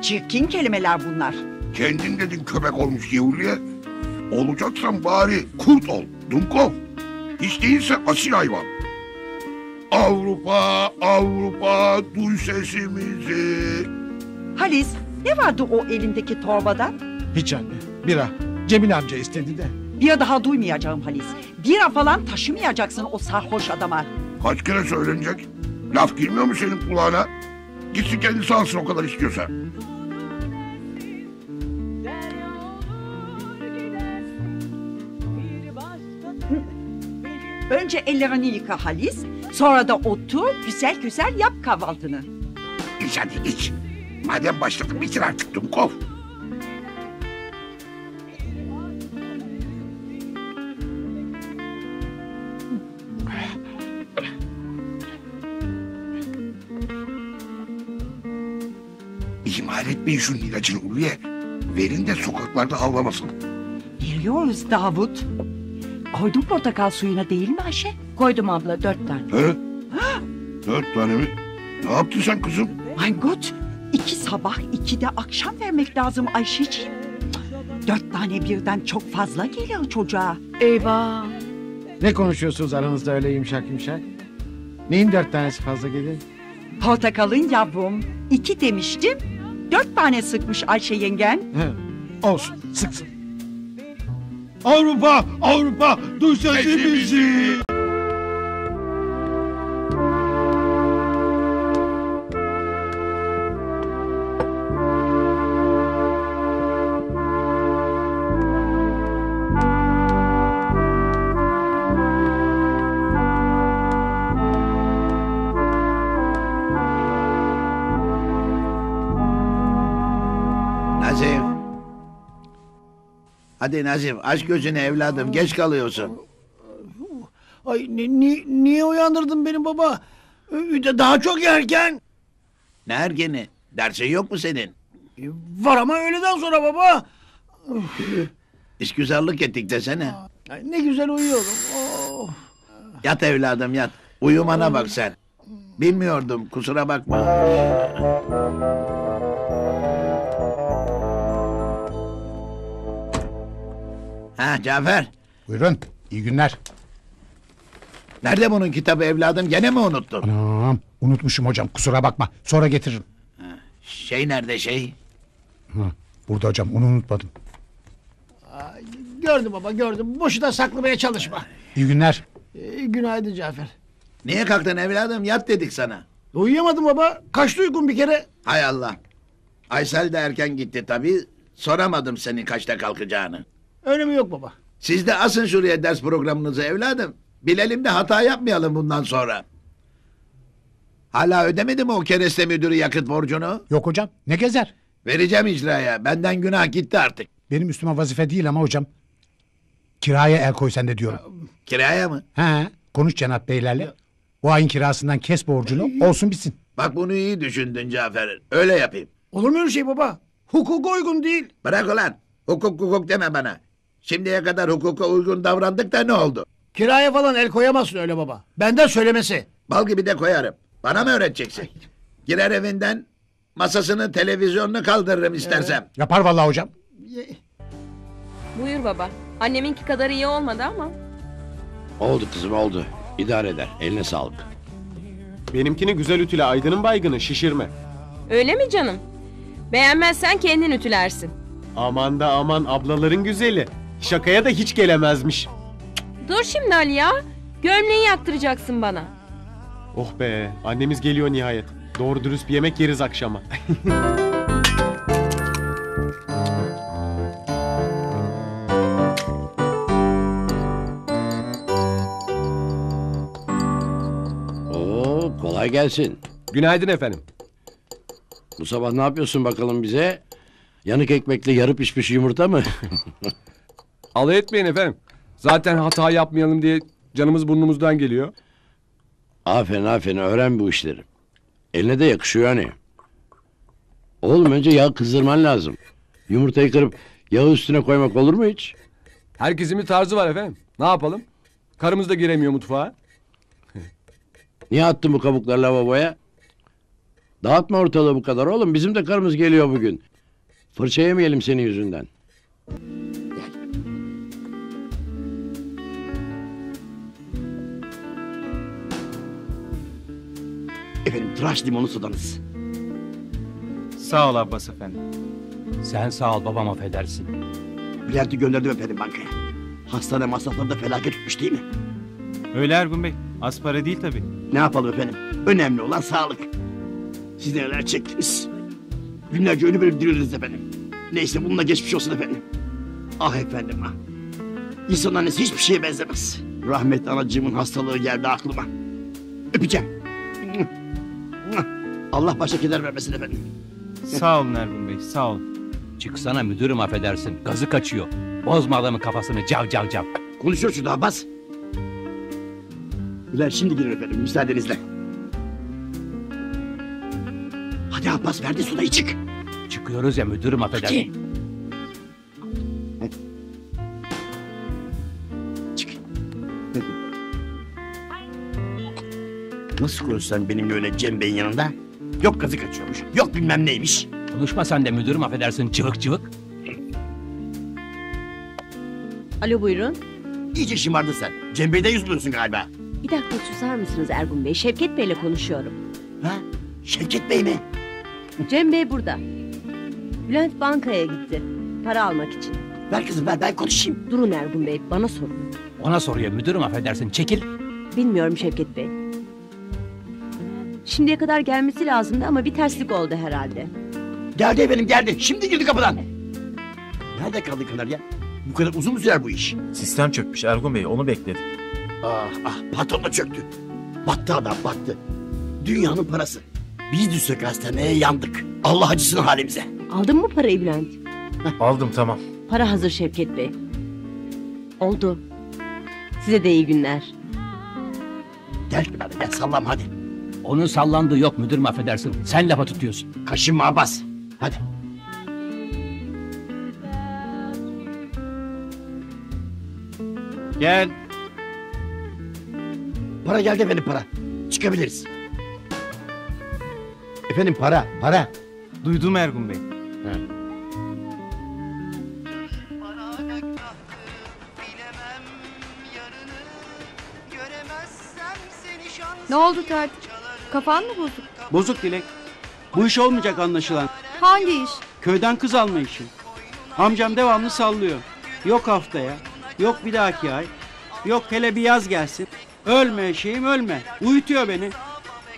Çirkin kelimeler bunlar. Kendin dedin köpek olmuş yavruya. Olacaksan bari kurt ol Dummkopf. Hiç değilse asil hayvan. Avrupa, Avrupa, duy sesimizi. Halis, ne vardı o elindeki torbadan? Hiç anne, bira. Cemil amca istedi de. Bira daha duymayacağım Halis. Bira falan taşımayacaksın o sarhoş adama. Kaç kere söylenecek? Laf girmiyor mu senin kulağına? Gitsin kendisi alsın o kadar istiyorsa. Önce ellerini yıka Halis, sonra da otur, güzel güzel yap kahvaltını. İç hadi iç. Madem başladım bitir artık Dummkopf. İhmal etmeyin şunun ilacını Ulviye. Verin de sokaklarda havlamasın. Veriyoruz Davut. Koydun portakal suyuna değil mi Ayşe? Koydum abla dört tane. He? Dört tane mi? Ne yaptın sen kızım? My God! İki sabah iki de akşam vermek lazım Ayşeciğim. Dört tane birden çok fazla geliyor çocuğa. Eyvah! Ne konuşuyorsunuz aranızda öyle yumuşak yumuşak? Neyin dört tanesi fazla gelir? Portakalın yavrum. İki demiştim. Dört tane sıkmış Ayşe yengen. He. Olsun sıksın. Avrupa, Avrupa, duy sesimizi. Hadi Nazif aç gözünü evladım geç kalıyorsun. Ay ni, ni, niye uyandırdın beni baba? Daha çok erken. Ne ergeni? Dersin yok mu senin? Var ama öğleden sonra baba. İşgüzarlık ettik desene. Ay, ne güzel uyuyorum. Oh. Yat evladım yat. Uyumana bak sen. Bilmiyordum kusura bakma. Ha Cafer. Buyurun. İyi günler. Nerede bunun kitabı evladım? Gene mi unuttun? Anam. Unutmuşum hocam. Kusura bakma. Sonra getiririm. Şey nerede şey? Ha, burada hocam. Onu unutmadım. Gördüm baba gördüm. Boşuna saklamaya çalışma. İyi günler. Ee, günaydın Cafer. Niye kalktın evladım? Yat dedik sana. Uyuyamadım baba. Kaçtı uykum bir kere. Hay Allah. Aysel de erken gitti tabii. Soramadım senin kaçta kalkacağını. Önemi yok baba. Siz de asın şuraya ders programınızı evladım. Bilelim de hata yapmayalım bundan sonra. Hala ödemedi mi o kereste müdürü yakıt borcunu? Yok hocam. Ne gezer? Vereceğim icraya. Benden günah gitti artık. Benim üstüme vazife değil ama hocam. Kiraya el koy sen de diyorum. Kiraya mı? He. Konuş Cenab Beylerle. Ya. O ayın kirasından kes borcunu. Ay. Olsun bitsin. Bak bunu iyi düşündün Cafer. Öyle yapayım. Olur mu öyle şey baba? Hukuka uygun değil. Bırak ulan. Hukuk hukuk deme bana. Şimdiye kadar hukuka uygun davrandık da ne oldu? Kiraya falan el koyamazsın öyle baba. Benden söylemesi. Bal gibi de koyarım. Bana mı öğreteceksin? Girer evinden masasını televizyonunu kaldırırım istersem. Ee, yapar vallahi hocam. Buyur baba. Anneminki kadar iyi olmadı ama. Oldu kızım oldu. İdare eder. Eline sağlık. Benimkini güzel ütüle Aydın'ın baygını şişirme. Öyle mi canım? Beğenmezsen kendin ütülersin. Aman da aman ablaların güzeli. Şakaya da hiç gelemezmiş. Dur şimdi Ali ya. Gömleği yaktıracaksın bana. Oh be annemiz geliyor nihayet. Doğru dürüst bir yemek yeriz akşama. Kolay gelsin. Günaydın efendim. Bu sabah ne yapıyorsun bakalım bize? Yanık ekmekle yarı pişmiş yumurta mı? Alay etmeyin efendim. Zaten hata yapmayalım diye canımız burnumuzdan geliyor. Aferin aferin, öğren bu işleri. Eline de yakışıyor hani. Oğlum önce yağ kızdırman lazım. Yumurtayı kırıp yağı üstüne koymak olur mu hiç? Herkesin bir tarzı var efendim. Ne yapalım? Karımız da giremiyor mutfağa. Niye attın bu kabukları lavaboya? Dağıtma ortalığı bu kadar oğlum. Bizim de karımız geliyor bugün. Fırça yemeyelim senin yüzünden. Efendim tıraş limonu sudanız. Sağ ol Abbas efendim. Sen sağ ol babam, affedersin. Bülent'i gönderdim efendim bankaya. Hastane masraflarında felaket tutmuş değil mi? Öyle Ergun Bey. Az para değil tabii. Ne yapalım efendim? Önemli olan sağlık. Siz neler çektiniz? Günlerce ölü bölüm dirildiniz efendim. Neyse bununla geçmiş olsun efendim. Ah efendim ha. İnsanın annesi hiçbir şeye benzemez. Rahmetli anacığımın hastalığı geldi aklıma. Öpeceğim. Allah başa keder vermesin efendim. Sağ olun Ergun Bey, sağ olun. Çıksana müdürüm, affedersin. Gazı kaçıyor. Bozma adamın kafasını cav cav cav. Konuşuyor şu da Abbas. Güler şimdi girer efendim, müsaadenizle. Hadi Abbas, verdi sudayı, çık. Çıkıyoruz ya müdürüm, affedersin. Hadi. Çık. Hadi. Nasıl konuşsan benimle öyle Cem Bey'in yanında? Yok gazı kaçıyormuş, yok bilmem neymiş. Konuşma sen de müdürüm, affedersin, cıvık cıvık. Alo buyurun. İyice şımardın sen, Cem Bey'den yüz buluyorsun galiba. Bir dakika susar mısınız Ergun Bey? Şevket Bey'le konuşuyorum. Ha? Şevket Bey mi? Cem Bey burada. Bülent bankaya gitti. Para almak için. Ver kızım ver, ben konuşayım. Durun Ergun Bey, bana sorun. Ona soruyor müdürüm, affedersin, çekil. Bilmiyorum Şevket Bey. Şimdiye kadar gelmesi lazımdı ama bir terslik oldu herhalde. Geldi efendim geldi. Şimdi girdi kapıdan. Nerede kaldı kadar ya? Bu kadar uzun mu sürer bu iş? Sistem çökmüş Ergun Bey, onu bekledim. Ah ah, patron da çöktü. Battı adam battı. Dünyanın parası. Biz düşsek hastaneye yandık. Allah acısın halimize. Aldın mı parayı Bülent? Aldım tamam. Para hazır Şevket Bey. Oldu. Size de iyi günler. Gel birader gel, sallam hadi. Onun sallandığı yok müdürüm, affedersin. Sen lafa tutuyorsun. Kaşınma Abbas. Hadi. Gel. Para geldi efendim, para. Çıkabiliriz. Efendim para, para. Duydum Ergun Bey. Ha. Ne oldu Tert? Kafan mı bozuk? Bozuk Dilek. Bu iş olmayacak anlaşılan. Hangi iş? Köyden kız alma işi. Amcam devamlı sallıyor. Yok haftaya, yok bir dahaki ay, yok hele bir yaz gelsin. Ölme şeyim ölme. Uyutuyor beni.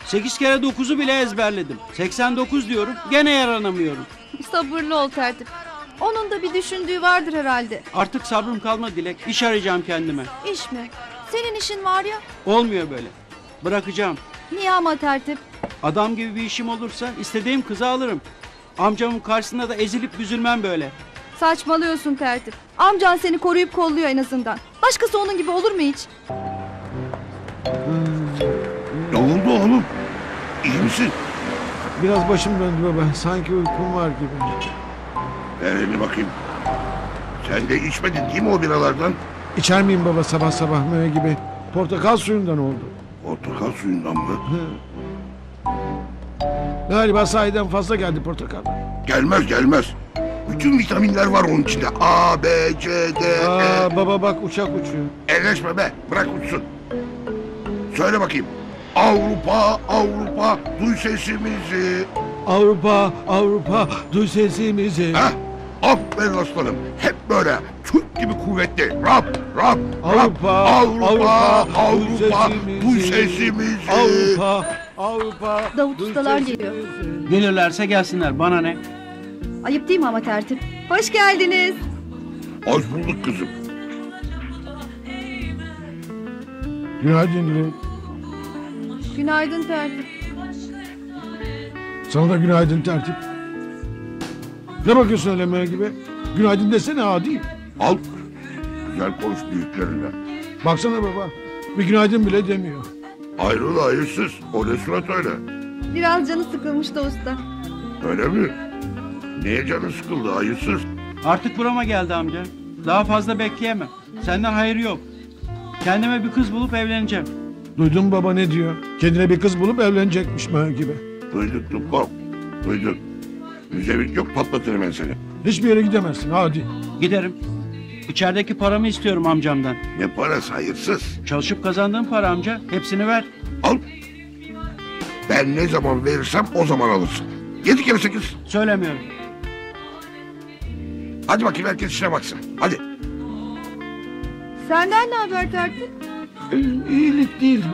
Sekiz kere dokuzu bile ezberledim. Seksen dokuz diyorum. Gene yaranamıyorum. Sabırlı ol Tertip. Onun da bir düşündüğü vardır herhalde. Artık sabrım kalmadı Dilek. İş arayacağım kendime. İş mi? Senin işin var ya. Olmuyor böyle. Bırakacağım. Niye ama Tertip? Adam gibi bir işim olursa istediğim kızı alırım. Amcamın karşısında da ezilip büzülmem böyle. Saçmalıyorsun Tertip. Amcan seni koruyup kolluyor en azından. Başkası onun gibi olur mu hiç? Ne oldu oğlum? İyi misin? Biraz başım döndü baba. Sanki uykum var gibi. Ver elini bakayım. Sen de içmedin değil mi o biralardan? İçer miyim baba sabah sabah meyve gibi? Portakal suyundan oldu. Portakal suyundan mı? Hı. Galiba sahiden fazla geldi portakal. Gelmez gelmez. Bütün vitaminler var onun içinde. A, B, C, D, Aa, E. Baba bak uçak uçuyor. Elleşme be. Bırak uçsun. Söyle bakayım. Avrupa, Avrupa, duy sesimizi. Avrupa, Avrupa, duy sesimizi. Heh, aferin aslanım. Hep böyle Türk gibi kuvvetli. Rab, Rab, Avrupa, Avrupa, Avrupa, Avrupa, duy sesimizi. Avrupa, Avrupa, Davut Ustalar geliyor. Gelirlerse gelsinler, bana ne? Ayıp değil mi ama Tertip? Hoş geldiniz. Hoş bulduk kızım. Günaydın. Günaydın Tertip. Sana da günaydın tertip. Ne bakıyorsun öyle meyve gibi? Günaydın desene adi. Al. Güzel konuş büyüklerine. Baksana baba. Bir günaydın bile demiyor. Hayrola hayırsız. O ne surat öyle? Biraz canı sıkılmış da usta. Öyle mi? Niye canı sıkıldı hayırsız? Artık burama geldi amca. Daha fazla bekleyemem. Senden hayır yok. Kendime bir kız bulup evleneceğim. Duydun baba ne diyor? Kendine bir kız bulup evlenecekmiş mı gibi? Duyduk Dummkopf. Duyduk. Müzevit yok patlatırım ben seni. Hiçbir yere gidemezsin hadi. Giderim. İçerideki paramı istiyorum amcamdan. Ne parası hayırsız? Çalışıp kazandığım para amca. Hepsini ver. Al. Ben ne zaman verirsem o zaman alırsın. Yedi kere sekiz. Söylemiyorum. Hadi bakayım herkes işine baksın. Hadi. Senden ne haber tertip? İyilik değil.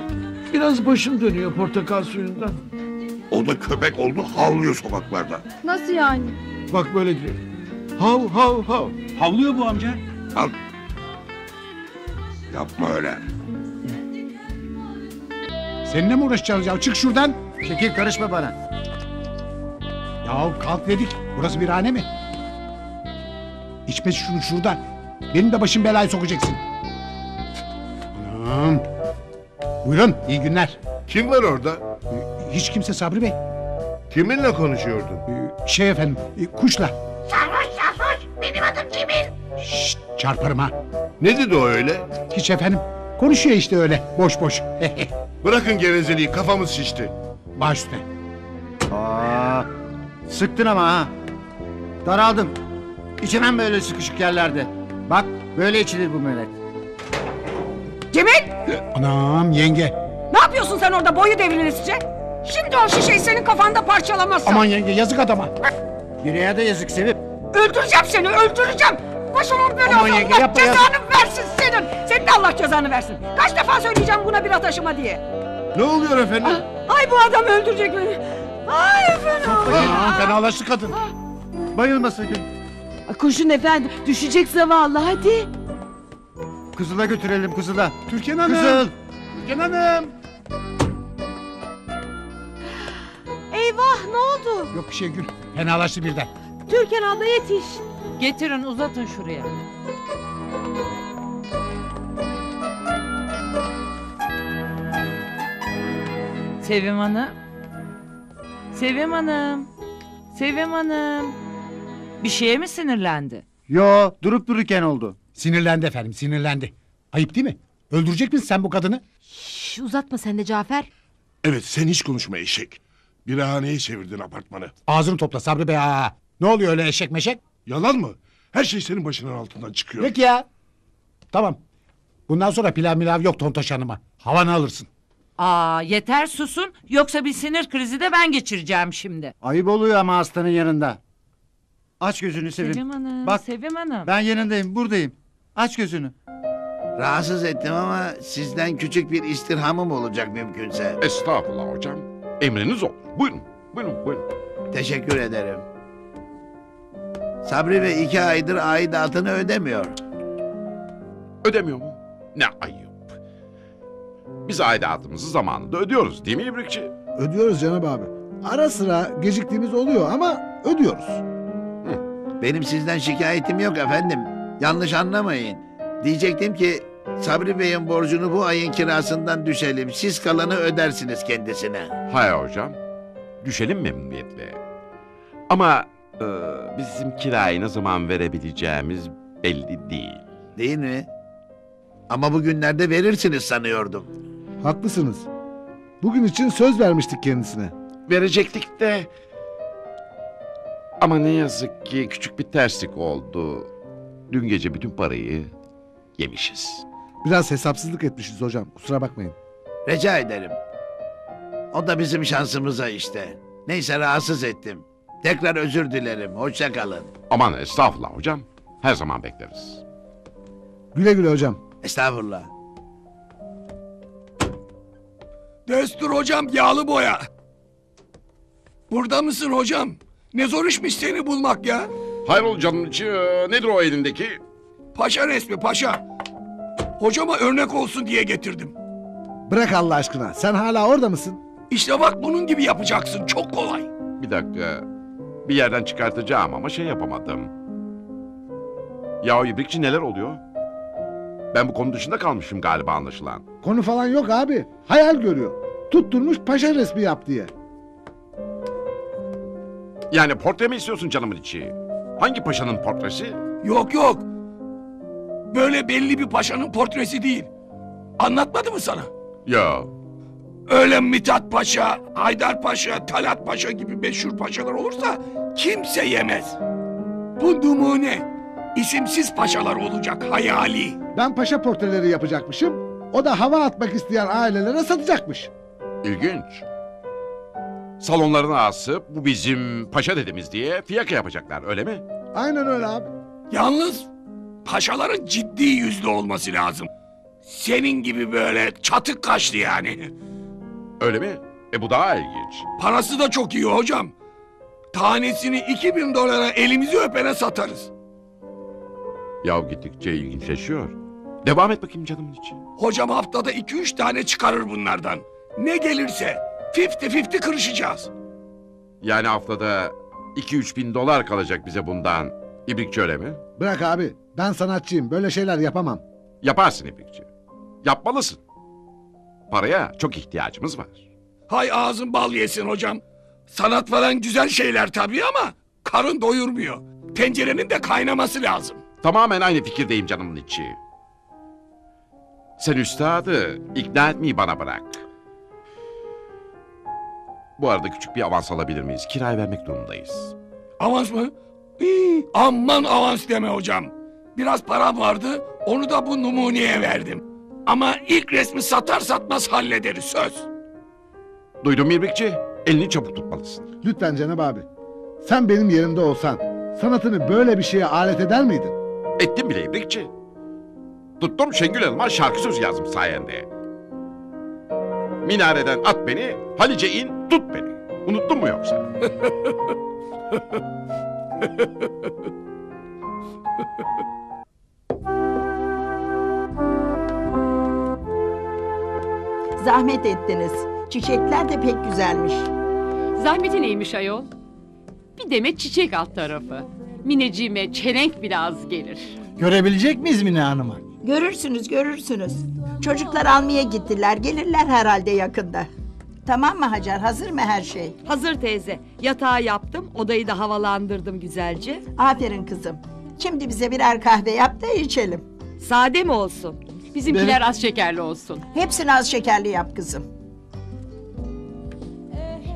Biraz başım dönüyor portakal suyundan. O da köpek oldu havlıyor sokaklarda. Nasıl yani? Bak böyle diyor. Hav hav hav. Havlıyor bu amca. Al. Yapma öyle. Seninle mi uğraşacağız ya? Çık şuradan. Çekil karışma bana. Yahu kalk dedik. Burası bir hane mi? İçme şunu şuradan. Benim de başım belayı sokacaksın. Anam. Buyurun iyi günler. Kim var orada? Hiç kimse Sabri Bey. Kiminle konuşuyordun? Şey efendim kuşla. Sarhoş sarhoş benim adım Cemil. Şşşt çarparım ha. Ne dedi o öyle? Hiç efendim konuşuyor işte öyle boş boş. Bırakın gevezeliği kafamız şişti. Baş üstüne. Aa, sıktın ama ha. Daraldım. İçemem böyle sıkışık yerlerde. Bak böyle içilir bu melek. Cemil! Anam yenge. Ne yapıyorsun sen orada boyu devrilirse? Şimdi o şişeyi senin kafanda parçalamazsın. Aman yenge yazık adama. Yüreğe de yazık Sevim. Öldüreceğim seni öldüreceğim. Başımın böyle aman yenge, Allah cezanı yazık. Versin senin. Senin de Allah cezanı versin. Kaç defa söyleyeceğim buna biraz aşıma diye. Ne oluyor efendim? Aa, ay bu adam öldürecek beni. Ay efendim. Fenalaştı kadın. Aa. Bayılmasın. Koşun efendim düşecek zavallı hadi. Kızıl'a götürelim Kızıl'a. Türkan Hanım. Kızıl. Türkan Hanım. Eyvah ne oldu? Yok bir şey Gül. Fenalaştı birden. Türkan abla yetiş. Getirin uzatın şuraya. Sevim Hanım. Sevim Hanım. Sevim Hanım. Bir şeye mi sinirlendi? Yo durup dururken oldu. Sinirlendi efendim sinirlendi. Ayıp değil mi? Öldürecek misin sen bu kadını? Şş, uzatma sen de Cafer. Evet sen hiç konuşma eşek. Birahaneye çevirdin apartmanı. Ağzını topla Sabri Bey ha. Ne oluyor öyle eşek meşek? Yalan mı? Her şey senin başının altından çıkıyor. Peki ya. Tamam. Bundan sonra pilav milav yok Tontaş Hanım'a. Havanı alırsın. Aa yeter susun. Yoksa bir sinir krizi de ben geçireceğim şimdi. Ayıp oluyor ama hastanın yanında. Aç gözünü Sevim. Sevim Hanım. Bak, Sevim Hanım. Ben yanındayım buradayım. Aç gözünü. Rahatsız ettim ama sizden küçük bir istirhamım olacak mümkünse. Estağfurullah hocam. Emriniz ol. Buyurun. Buyurun. Buyurun. Teşekkür ederim. Sabri Bey iki aydır aidatını ödemiyor. Ödemiyor mu? Ne ayıp. Biz aidatımızı zamanında ödüyoruz değil mi İbrikçi? Ödüyoruz Cenab abi. Ara sıra geciktiğimiz oluyor ama ödüyoruz. Benim sizden şikayetim yok efendim. Yanlış anlamayın. Diyecektim ki Sabri Bey'in borcunu bu ayın kirasından düşelim. Siz kalanı ödersiniz kendisine. Hayır hocam. Düşelim memnuniyetle. Ama e, bizim kirayı ne zaman verebileceğimiz belli değil. Değil mi? Ama bugünlerde verirsiniz sanıyordum. Haklısınız. Bugün için söz vermiştik kendisine. Verecektik de... Ama ne yazık ki küçük bir terslik oldu. Dün gece bütün parayı yemişiz. Biraz hesapsızlık etmişiz hocam. Kusura bakmayın. Rica ederim. O da bizim şansımıza işte. Neyse rahatsız ettim. Tekrar özür dilerim. Hoşça kalın. Aman estağfurullah hocam. Her zaman bekleriz. Güle güle hocam. Estağfurullah. Destur hocam yağlı boya. Burada mısın hocam? Ne zor işmiş seni bulmak ya. Hayrola canım içi nedir o elindeki? Paşa resmi paşa. Hocama örnek olsun diye getirdim. Bırak Allah aşkına sen hala orada mısın? İşte bak bunun gibi yapacaksın çok kolay. Bir dakika. Bir yerden çıkartacağım ama şey yapamadım. Ya İbrikçi neler oluyor? Ben bu konu dışında kalmışım galiba anlaşılan. Konu falan yok abi. Hayal görüyor. Tutturmuş paşa resmi yap diye. Yani portre mi istiyorsun canımın içi? Hangi paşanın portresi? Yok yok. Böyle belli bir paşanın portresi değil. Anlatmadı mı sana? Ya. Öyle Mithat Paşa, Haydar Paşa, Talat Paşa gibi meşhur paşalar olursa kimse yemez. Bu numune. İsimsiz paşalar olacak hayali. Ben paşa portreleri yapacakmışım. O da hava atmak isteyen ailelere satacakmış. İlginç. Salonlarına asıp bu bizim paşa dedemiz diye fiyaka yapacaklar öyle mi? Aynen öyle abi. Yalnız paşaların ciddi yüzlü olması lazım. Senin gibi böyle çatık kaşlı yani. Öyle mi? E bu daha ilginç. Parası da çok iyi hocam. Tanesini iki bin dolara elimizi öpene satarız. Yav gittikçe ilginçleşiyor. Devam et bakayım canımın içi. Hocam haftada iki üç tane çıkarır bunlardan. Ne gelirse fifty fifty kırışacağız. Yani haftada iki üç bin dolar kalacak bize bundan. İbrikçi öyle mi? Bırak abi, ben sanatçıyım, böyle şeyler yapamam. Yaparsın İbrikçi. Yapmalısın. Paraya çok ihtiyacımız var. Hay ağzın bal yesin hocam. Sanat falan güzel şeyler tabii ama karın doyurmuyor. Tencerenin de kaynaması lazım. Tamamen aynı fikirdeyim canımın içi. Sen üstadı ikna etmeyi bana bırak. Bu arada küçük bir avans alabilir miyiz? Kiraya vermek durumundayız. Avans mı? Hii, aman avans deme hocam. Biraz param vardı, onu da bu numuneye verdim. Ama ilk resmi satar satmaz hallederiz, söz. Duydun mu İbrikçi? Elini çabuk tutmalısın. Lütfen Cenab abi. Sen benim yerimde olsan sanatını böyle bir şeye alet eder miydin? Ettim bile İbrikçi. Tuttum Şengül Hanım'a şarkı sözü yazdım sayende. Minareden at beni, Halice in, tut beni. Unuttun mu yoksa? Zahmet ettiniz. Çiçekler de pek güzelmiş. Zahmeti neymiş ayol? Bir demet çiçek alt tarafı. Mineciğime çelenk bile az gelir. Görebilecek miyiz Mine Hanım'ı? Görürsünüz, görürsünüz. Çocuklar almaya gittiler, gelirler herhalde yakında. Tamam mı Hacer, hazır mı her şey? Hazır teyze, yatağı yaptım, odayı da havalandırdım güzelce. Aferin kızım. Şimdi bize birer kahve yap da içelim. Sade mi olsun? Bizimkiler ben... az şekerli olsun. Hepsini az şekerli yap kızım.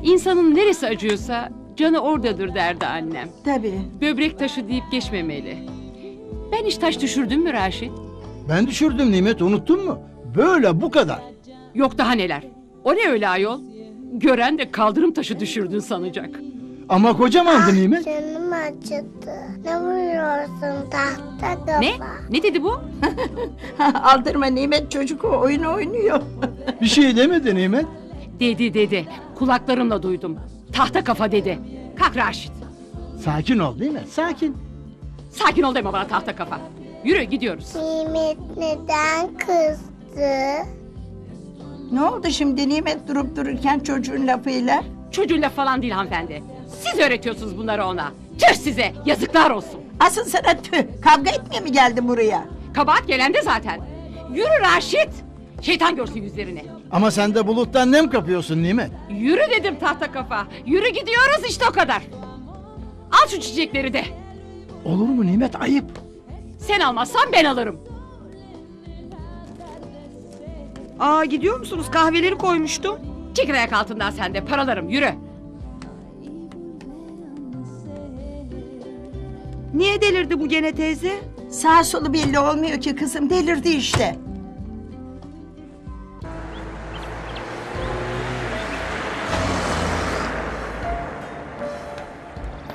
İnsanın neresi acıyorsa canı oradadır derdi annem. Tabii. Böbrek taşı deyip geçmemeli. Ben hiç taş düşürdüm mü Raşit? Ben düşürdüm Nimet, unuttun mu? Böyle bu kadar. Yok daha neler. O ne öyle ayol? Gören de kaldırım taşı düşürdün sanacak. Ama kocamandı ah, Nimet. Canım acıdı. Ne vuruyorsun tahta topa? Ne? Ne dedi bu? Aldırma Nimet, çocuk o oyunu oynuyor. Bir şey demedi Nimet. Dedi dedi. Kulaklarımla duydum. Tahta kafa dedi. Kalk Raşit. Sakin ol değil mi? Sakin. Sakin ol deme bana tahta kafa. Yürü gidiyoruz. Nimet neden kızdı? Ne oldu şimdi Nimet durup dururken çocuğun lafıyla? Çocuğun lafı falan değil hanımefendi. Siz öğretiyorsunuz bunları ona. Tüh size, yazıklar olsun. Asıl sana tüh. Kavga etmeye mi geldin buraya? Kabahat gelende zaten. Yürü Raşit. Şeytan görsün yüzlerini. Ama sen de buluttan nem kapıyorsun Nimet. Yürü dedim tahta kafa. Yürü gidiyoruz işte o kadar. Al şu çiçekleri de. Olur mu Nimet, ayıp. Sen almazsan ben alırım. Aa gidiyor musunuz? Kahveleri koymuştum. Çekil ayak altından sen de, paralarım, yürü. Niye delirdi bu gene teyze? Sağ solu belli olmuyor ki kızım, delirdi işte.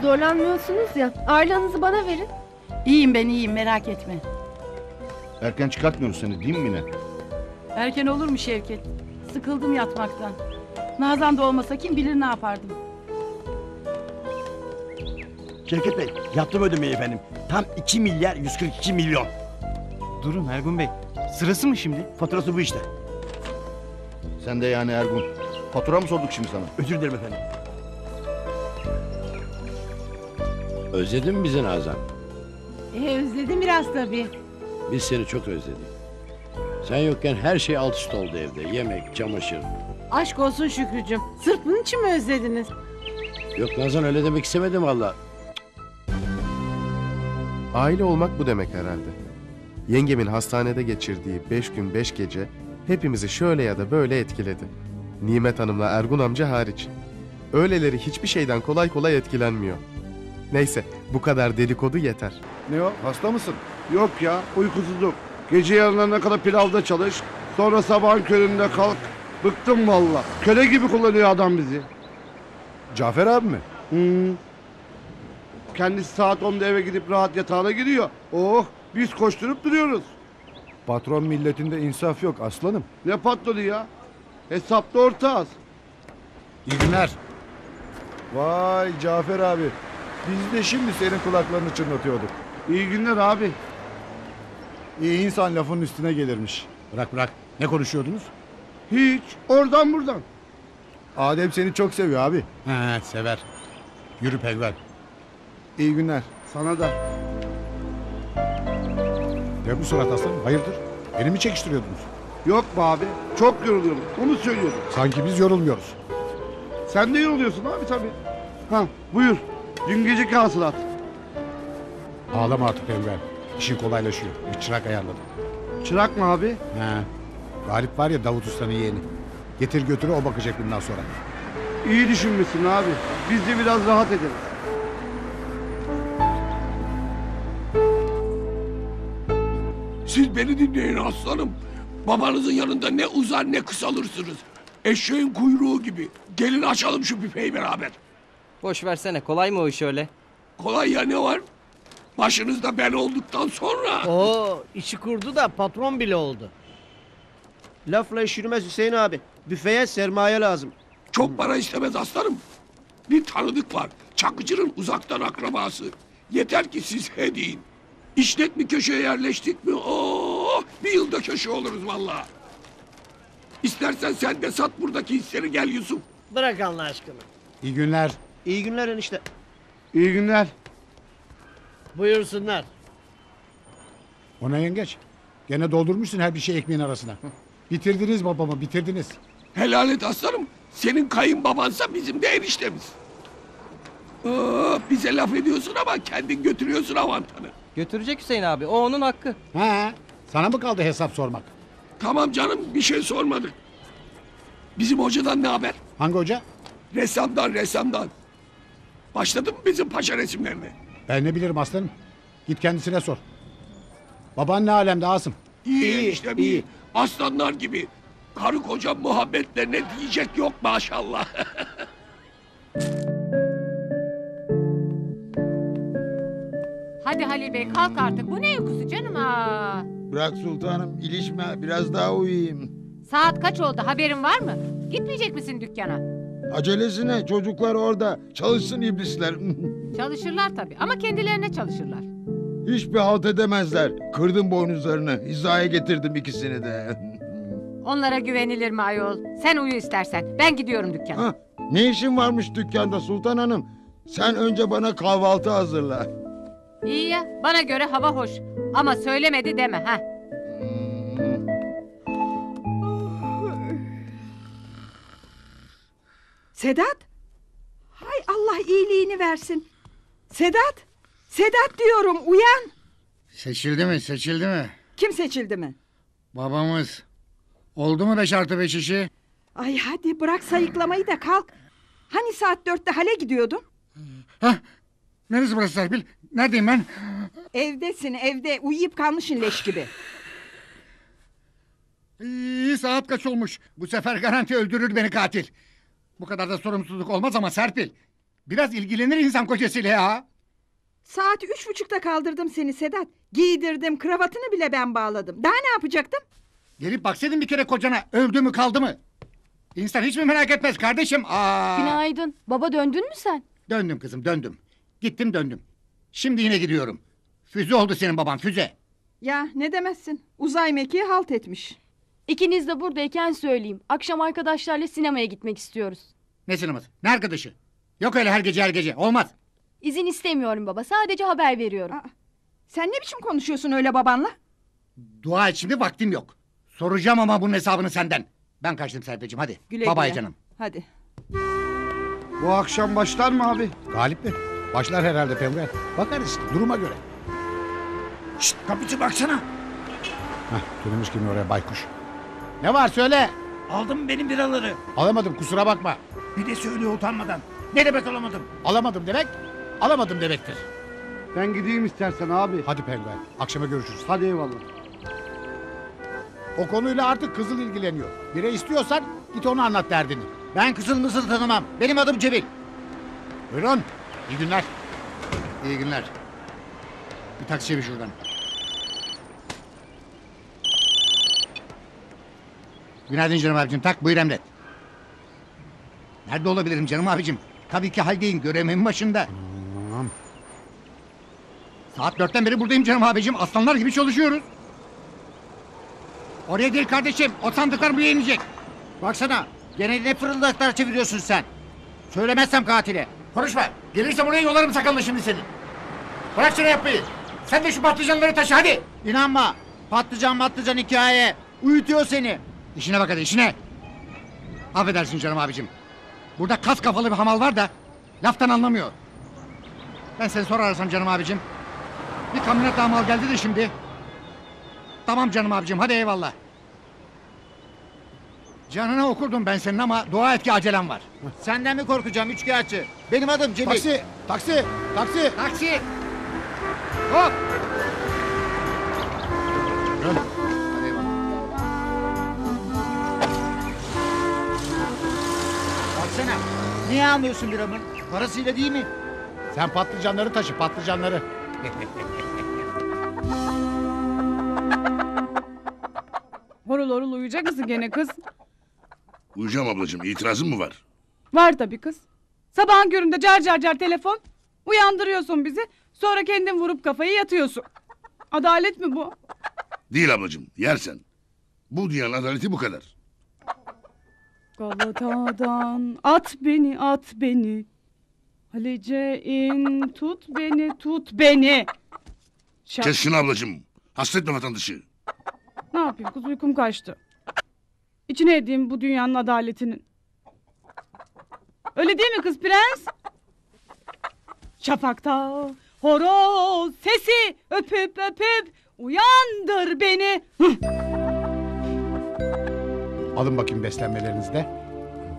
Zorlanmıyorsunuz ya, ağırlığınızı bana verin. İyiyim ben, iyiyim, merak etme. Erken çıkartmıyoruz seni değil mi Mine? Erken olur mu Şevket? Sıkıldım yatmaktan. Nazan da olmasa kim bilir ne yapardım. Şevket Bey, yaptım ödemeyi efendim. Tam iki milyar yüz kırk iki milyon. Durun Ergun Bey, sırası mı şimdi? Faturası bu işte. Sen de yani Ergun. Fatura mı sorduk şimdi sana? Özür dilerim efendim. Özledin mi bizi Nazan? Ee, özledim biraz tabii. Biz seni çok özledik. Sen yokken her şey alt üst oldu evde. Yemek, çamaşır. Aşk olsun Şükrücüğüm. Sırf bunun için mi özlediniz? Yok Nazan, öyle demek istemedim valla. Aile olmak bu demek herhalde. Yengemin hastanede geçirdiği beş gün beş gece hepimizi şöyle ya da böyle etkiledi. Nimet Hanım'la Ergun amca hariç. Öyleleri hiçbir şeyden kolay kolay etkilenmiyor. Neyse, bu kadar dedikodu yeter. Ne o, hasta mısın? Yok ya, uykusuzluk. Gece yarınlarına kadar pilavda çalış, sonra sabahın köründe kalk. Bıktım valla. Köle gibi kullanıyor adam bizi. Cafer abi mi? Hmm. Kendisi saat onda eve gidip rahat yatağına giriyor. Oh, biz koşturup duruyoruz. Patron milletinde insaf yok aslanım. Ne patronu ya? Hesapta ortağız. İyi günler. Vay Cafer abi. Biz de şimdi senin kulaklarını çınlatıyorduk. İyi günler abi. İyi insan lafın üstüne gelirmiş. Bırak bırak. Ne konuşuyordunuz? Hiç. Oradan buradan. Adem seni çok seviyor abi. He, sever. Yürü Penguen. İyi günler. Sana da. Ne bu surat aslanım? Hayırdır? Elimi çekiştiriyordunuz. Yok be abi. Çok yoruluyorum. Onu söylüyorum. Sanki biz yorulmuyoruz. Sen de yoruluyorsun abi tabii. Ha, buyur. Dün geceki hasılat. Ağlama artık Penguen. İşin kolaylaşıyor. Bir çırak ayarladım. Çırak mı abi? He. Galip var ya, Davut Usta'nın yeğeni. Getir götürü, o bakacak bundan sonra. İyi düşünmüşsün abi. Biz de biraz rahat ederiz. Siz beni dinleyin aslanım. Babanızın yanında ne uzar ne kısalırsınız. Eşeğin kuyruğu gibi. Gelin açalım şu büfeyi beraber. Boş versene, kolay mı o iş öyle? Kolay ya, ne var? Başınızda ben olduktan sonra. Oo, işi kurdu da patron bile oldu. Lafla iş yürümez Hüseyin abi. Büfeye sermaye lazım. Çok hmm. para istemez aslanım. Bir tanıdık var. Çakıcı'nın uzaktan akrabası. Yeter ki siz he deyin. İşletme köşeye yerleştik mi? Oo, bir yılda köşe oluruz vallahi. İstersen sen de sat buradaki hisleri, gel Yusuf. Bırak Allah aşkına. İyi günler. İyi günler enişte. İyi günler. Buyursunlar. Ona yengeç. Gene doldurmuşsun her bir şey ekmeğin arasına. Bitirdiniz babamı, bitirdiniz. Helal et aslanım. Senin kayınbabansa bizim de eniştemiz. Oo, bize laf ediyorsun ama kendin götürüyorsun avantanı. Götürecek Hüseyin abi, o onun hakkı. He, sana mı kaldı hesap sormak? Tamam canım, bir şey sormadık. Bizim hocadan ne haber? Hangi hoca? Ressamdan, ressamdan. Başladın mı bizim paşa resimlerine? Ben ne bilirim aslanım. Git kendisine sor. Baban ne alemde Asım? İyi, iyi işte iyi. iyi. Aslanlar gibi. Karı koca muhabbetle ne diyecek yok maşallah. Hadi Halil Bey kalk artık. Bu ne uykusu canım ha? Bırak sultanım, ilişme. Biraz daha uyuyayım. Saat kaç oldu, haberin var mı? Gitmeyecek misin dükkana? Acelesine, çocuklar orada. Çalışsın iblisler. Çalışırlar tabii ama kendilerine çalışırlar. Hiçbir halt edemezler. Kırdım boynuzlarını. Hizaya getirdim ikisini de. Onlara güvenilir mi ayol? Sen uyu istersen. Ben gidiyorum dükkana. Ha, ne işin varmış dükkanda Sultan Hanım? Sen önce bana kahvaltı hazırla. İyi ya. Bana göre hava hoş. Ama söylemedi deme ha. Hmm. Sedat? Hay Allah iyiliğini versin. Sedat! Sedat diyorum, uyan! Seçildi mi, seçildi mi? Kim seçildi mi? Babamız. Oldu mu beş artı beş işi? Ay hadi bırak sayıklamayı da kalk. Hani saat dörtte hale gidiyordun? Hah! Neresi burası Serpil? Neredeyim ben? Evdesin, evde. Uyuyup kalmışsın leş gibi. İyi, saat kaç olmuş? Bu sefer garanti öldürür beni katil. Bu kadar da sorumsuzluk olmaz ama Serpil. Biraz ilgilenir insan kocasıyla ya. Saat üç buçukta kaldırdım seni Sedat. Giydirdim, kravatını bile ben bağladım. Daha ne yapacaktım? Gelip baksaydın bir kere kocana, öldü mü kaldı mı? İnsan hiç mi merak etmez kardeşim? Aa. Günaydın. Baba döndün mü sen? Döndüm kızım, döndüm. Gittim döndüm. Şimdi yine gidiyorum. Füze oldu senin baban, füze. Ya ne demezsin. Uzay mekiği halt etmiş. İkiniz de buradayken söyleyeyim. Akşam arkadaşlarla sinemaya gitmek istiyoruz. Ne sineması? Ne arkadaşı? Yok öyle her gece her gece. Olmaz. İzin istemiyorum baba, sadece haber veriyorum. Aa, sen ne biçim konuşuyorsun öyle babanla? Dua et, şimdi vaktim yok. Soracağım ama bunun hesabını senden. Ben kaçtım Serpil'cim, hadi. Güle babaya güle. Canım. Hadi. Bu akşam başlar mı abi? Galip mi? Başlar herhalde Penguen. Bakarız işte, duruma göre. Şşt, kapıcı baksana. Hah, dönmüş gibi oraya baykuş. Ne var söyle? Aldın mı benim biraları? Alamadım, kusura bakma. Bir de söylüyor utanmadan. Ne demek alamadım? Alamadım demek, alamadım demektir. Ben gideyim istersen abi. Hadi Penguen, akşama görüşürüz. Hadi eyvallah. O konuyla artık Kızıl ilgileniyor. Bire istiyorsan git onu anlat derdini. Ben Kızıl mısıl tanımam. Benim adım Cemil. Buyurun. İyi günler. İyi günler. Bir taksiye bir şuradan. Günaydın canım abicim. Tak buyur emret. Nerede olabilirim canım abicim? Tabii ki haldeyim. Görevimin başında. Hmm. Saat dörtten beri buradayım canım abicim. Aslanlar gibi çalışıyoruz. Oraya değil kardeşim. O sandıklar buraya inecek. Baksana. Gene ne fırıldaklar çeviriyorsun sen? Söylemezsem katile. Konuşma. Gelirse buraya yolarım sakalını şimdi senin. Bırak şunu yapmayı. Sen de şu patlıcanları taşı hadi. İnanma. Patlıcan patlıcan hikaye. Uyutuyor seni. İşine bak hadi işine. Affedersin canım abicim. Burada kas kafalı bir hamal var da laftan anlamıyor. Ben seni sonra arasam canım abicim. Bir kamyonet daha mal geldi de şimdi. Tamam canım abicim hadi eyvallah. Canına okurdum ben senin ama dua et ki acelem var. Senden mi korkacağım üçkağıtçı? Benim adım Cemil. Taksi! Taksi! Taksi! Taksi! Hop! Dön. Hadi eyvallah. Baksana! Niye almıyorsun biramın? Parasıyla değil mi? Sen patlıcanları taşı, patlıcanları. Horul horul uyuyacak mısın gene kız? Uyuyacağım ablacığım, itirazın mı var? Var tabii kız. Sabahın köründe car car car telefon. Uyandırıyorsun bizi. Sonra kendin vurup kafayı yatıyorsun. Adalet mi bu? Değil ablacığım, yersen. Bu dünyanın adaleti bu kadar. Galata'dan at beni, at beni. Halice in, tut beni, tut beni. Şak. Kes şunu ablacığım. Hasretme vatandaşı. Ne yapayım kız, uykum kaçtı. İçine edeyim bu dünyanın adaletinin. Öyle değil mi kız prens? Şafakta horoz sesi öpüp öpüp uyandır beni. Alın bakayım beslenmelerinizde.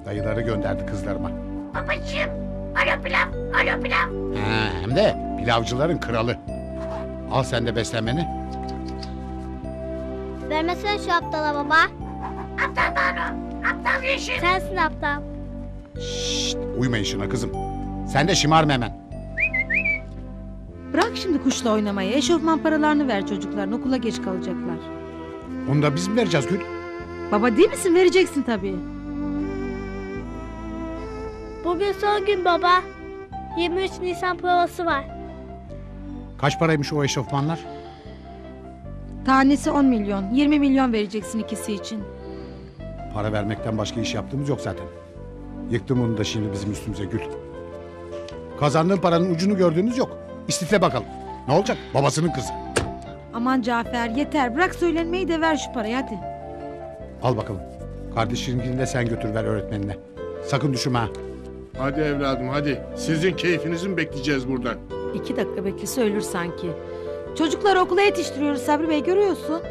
Dayıları gönderdi kızlarıma. Babacığım, alo pilav, alo pilav. Ha, hem de pilavcıların kralı. Al sen de beslenmeni. Vermesene şu aptala baba. Aptal Banu, aptal yeşil. Sensin aptal. Şşşt, uymayın şuna kızım. Sen de şımarma hemen. Bırak şimdi kuşla oynamayı, eşofman paralarını ver çocukların, okula geç kalacaklar. Onu da biz mi vereceğiz Gül? Baba değil misin, vereceksin tabii. Bugün son gün baba. yirmi üç Nisan provası var. Kaç paraymış o eşofmanlar? Tanesi on milyon, yirmi milyon vereceksin ikisi için. Para vermekten başka iş yaptığımız yok zaten. Yıktım onu da şimdi bizim üstümüze Gül. Kazandığın paranın ucunu gördüğünüz yok. İstifle bakalım. Ne olacak? Babasının kızı. Aman Cafer yeter. Bırak söylenmeyi de ver şu parayı hadi. Al bakalım. Kardeşininkini de sen götür ver öğretmenine. Sakın düşünme ha. Hadi evladım hadi. Sizin keyfinizi mi bekleyeceğiz buradan? İki dakika beklese ölür sanki. Çocukları okula yetiştiriyoruz Sabri Bey görüyorsun.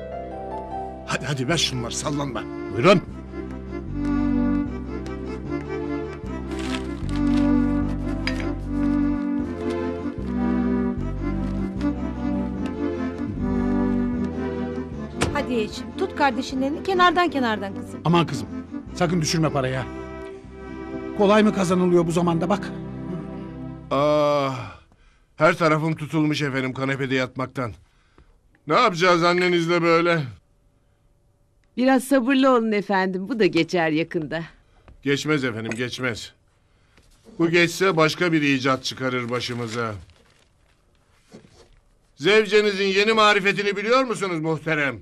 Hadi hadi ver şunları sallanma. Buyurun. Hadi yeşim tut kardeşinin elini kenardan kenardan kızım. Aman kızım sakın düşürme parayı. Kolay mı kazanılıyor bu zamanda bak. Ah. Her tarafım tutulmuş efendim kanepede yatmaktan. Ne yapacağız annenizle böyle? Biraz sabırlı olun efendim. Bu da geçer yakında. Geçmez efendim geçmez. Bu geçse başka bir icat çıkarır başımıza. Zevcenizin yeni marifetini biliyor musunuz muhterem?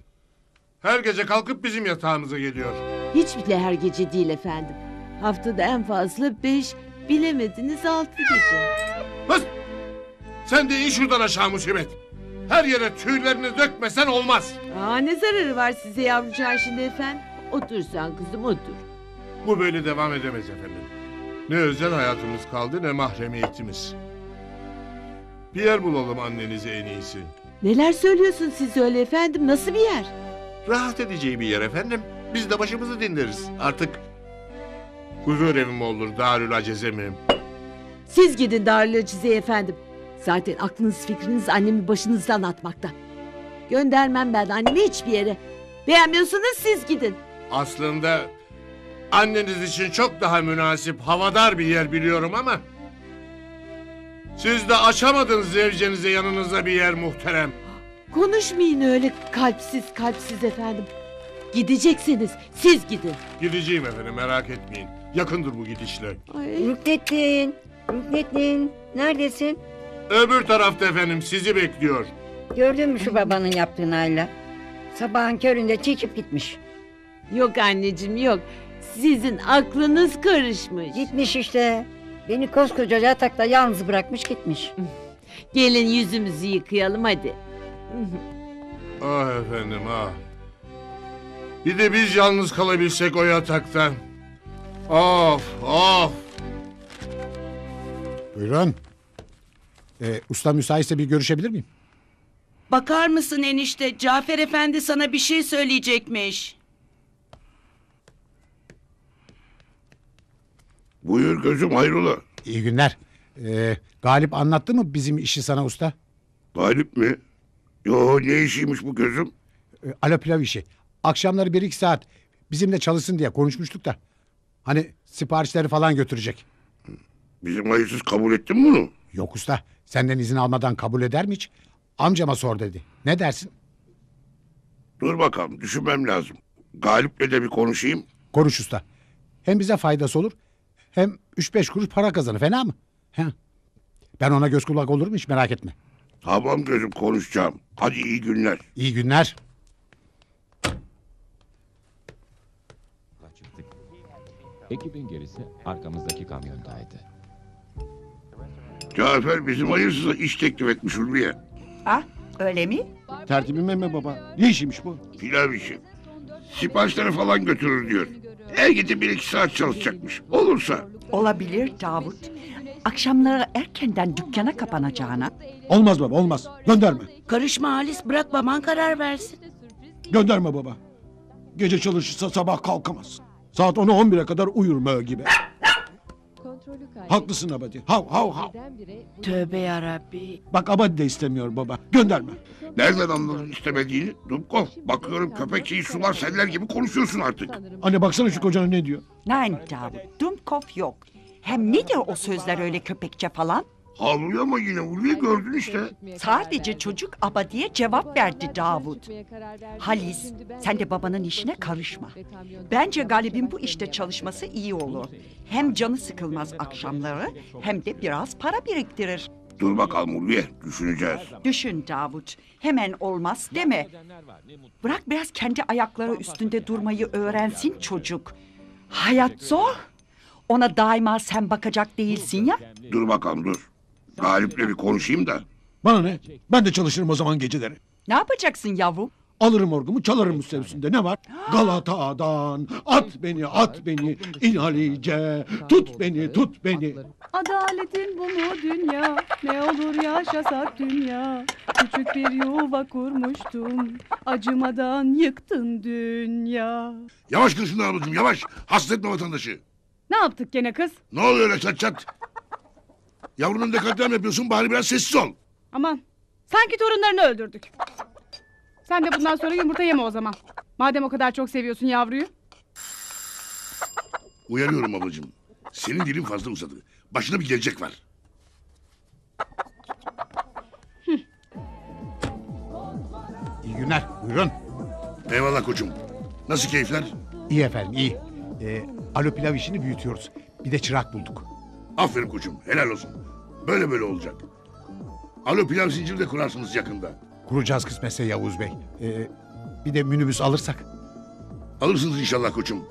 Her gece kalkıp bizim yatağımıza geliyor. Hiç bile her gece değil efendim. Haftada en fazla beş bilemediniz altı gece. Hız! Sen de in şuradan aşağı musibet. Her yere tüylerini dökmesen olmaz. Aa, ne zararı var size yavrucağın şimdi efendim? Otursan kızım otur. Bu böyle devam edemez efendim. Ne özel hayatımız kaldı ne mahremiyetimiz. Bir yer bulalım annenize en iyisi. Neler söylüyorsun siz öyle efendim? Nasıl bir yer? Rahat edeceği bir yer efendim. Biz de başımızı dinleriz artık. Huzur evi mi olur Darül Acize mi? Siz gidin Darül Acize'ye efendim. Zaten aklınız fikriniz annemi başınızdan atmakta. Göndermem ben annemi hiçbir yere. Beğenmiyorsanız siz gidin. Aslında anneniz için çok daha münasip havadar bir yer biliyorum ama... siz de açamadınız zevcenize yanınıza bir yer muhterem. Konuşmayın öyle kalpsiz kalpsiz efendim. Gideceksiniz siz gidin. Gideceğim efendim merak etmeyin. Yakındır bu gidişle. Rüknettin, Rüknettin neredesin? Öbür tarafta efendim sizi bekliyor. Gördün mü şu babanın yaptığını Ayla? Sabahın köründe çekip gitmiş. Yok anneciğim yok. Sizin aklınız karışmış. Gitmiş işte. Beni koskoca yatakta yalnız bırakmış gitmiş. Gelin yüzümüzü yıkayalım hadi. Ah efendim ah. Bir de biz yalnız kalabilsek o yatakta. Of of. Buyurun. Ee, usta müsaitse bir görüşebilir miyim? Bakar mısın enişte? Cafer Efendi sana bir şey söyleyecekmiş. Buyur gözüm hayrola. İyi günler. Ee, Galip anlattı mı bizim işi sana usta? Galip mi? Yo ne işiymiş bu gözüm? Ee, alo pilav işi. Akşamları bir iki saat bizimle çalışsın diye konuşmuştuk da. Hani siparişleri falan götürecek. Bizim hayırsız kabul ettin mi bunu? Yok usta. Senden izin almadan kabul eder mi hiç? Amcama sor dedi. Ne dersin? Dur bakalım düşünmem lazım. Galip'le de bir konuşayım. Konuş usta. Hem bize faydası olur... hem üç beş kuruş para kazanır. Fena mı? He. Ben ona göz kulak olurum hiç merak etme. Tamam gözüm konuşacağım. Hadi iyi günler. İyi günler. Kaçırdık. Ekibin gerisi arkamızdaki kamyondaydı. Cafer bizim hayırsıza iş teklif etmiş Ulviye. Ah öyle mi? Tertibime mi baba? Ne işiymiş bu? Pilav işi. Siparişleri falan götürür diyor. Er gidip bir iki saat çalışacakmış. Olursa. Olabilir Davut. Akşamları erkenden dükkana kapanacağına. Olmaz baba olmaz. Gönderme. Karışma Halis bırak baban karar versin. Gönderme baba. Gece çalışırsa sabah kalkamaz. Saat ona on bire kadar uyur mö gibi. Haklısın abadi. Hav hav hav. Tövbe yarabbi. Bak abadi de istemiyor baba. Gönderme. Nereden anladın istemediğini? Dummkopf bakıyorum köpek şeyi sular seller gibi konuşuyorsun artık. Anne baksana şu kocana ne diyor? Nein Davut. Dummkopf yok. Hem ne diyor o sözler öyle köpekçe falan? Havlıyor ama yine Ulvi'yi gördün işte. Sadece çocuk abadiye cevap verdi Davut. Halis sen de babanın işine karışma. Bence Galip'in bu işte çalışması iyi olur. Hem canı sıkılmaz akşamları hem de biraz para biriktirir. Dur bakalım Ulvi'ye düşüneceğiz. Düşün Davut hemen olmaz deme. Bırak biraz kendi ayakları üstünde durmayı öğrensin çocuk. Hayat zor. Ona daima sen bakacak değilsin ya. Dur bakalım dur. Galip'le bir konuşayım da. Bana ne? Ben de çalışırım o zaman geceleri. Ne yapacaksın yavrum? Alırım orgumu çalarım müstevsinde ne var? Galata'dan at beni at beni inhalice tut beni tut beni. Adaletin bu mu dünya? Ne olur yaşasak dünya. Küçük bir yuva kurmuştum. Acımadan yıktın dünya. Yavaş kırsın abicim yavaş. Hasretme vatandaşı. Ne yaptık gene kız? Ne oluyor öyle çat çat? Yavrunun dekatlarını yapıyorsun bari biraz sessiz ol. Aman sanki torunlarını öldürdük. Sen de bundan sonra yumurta yeme o zaman. Madem o kadar çok seviyorsun yavruyu. Uyarıyorum ablacığım. Senin dilin fazla uzadı. Başına bir gelecek var. İyi günler buyurun. Eyvallah koçum. Nasıl keyifler? İyi efendim iyi. Ee, alo pilav işini büyütüyoruz. Bir de çırak bulduk. Aferin koçum helal olsun. Böyle böyle olacak. Alo pilav zinciri de kurarsınız yakında. Kuracağız kısmetse Yavuz Bey. Ee, bir de minibüs alırsak. Alırsınız inşallah koçum.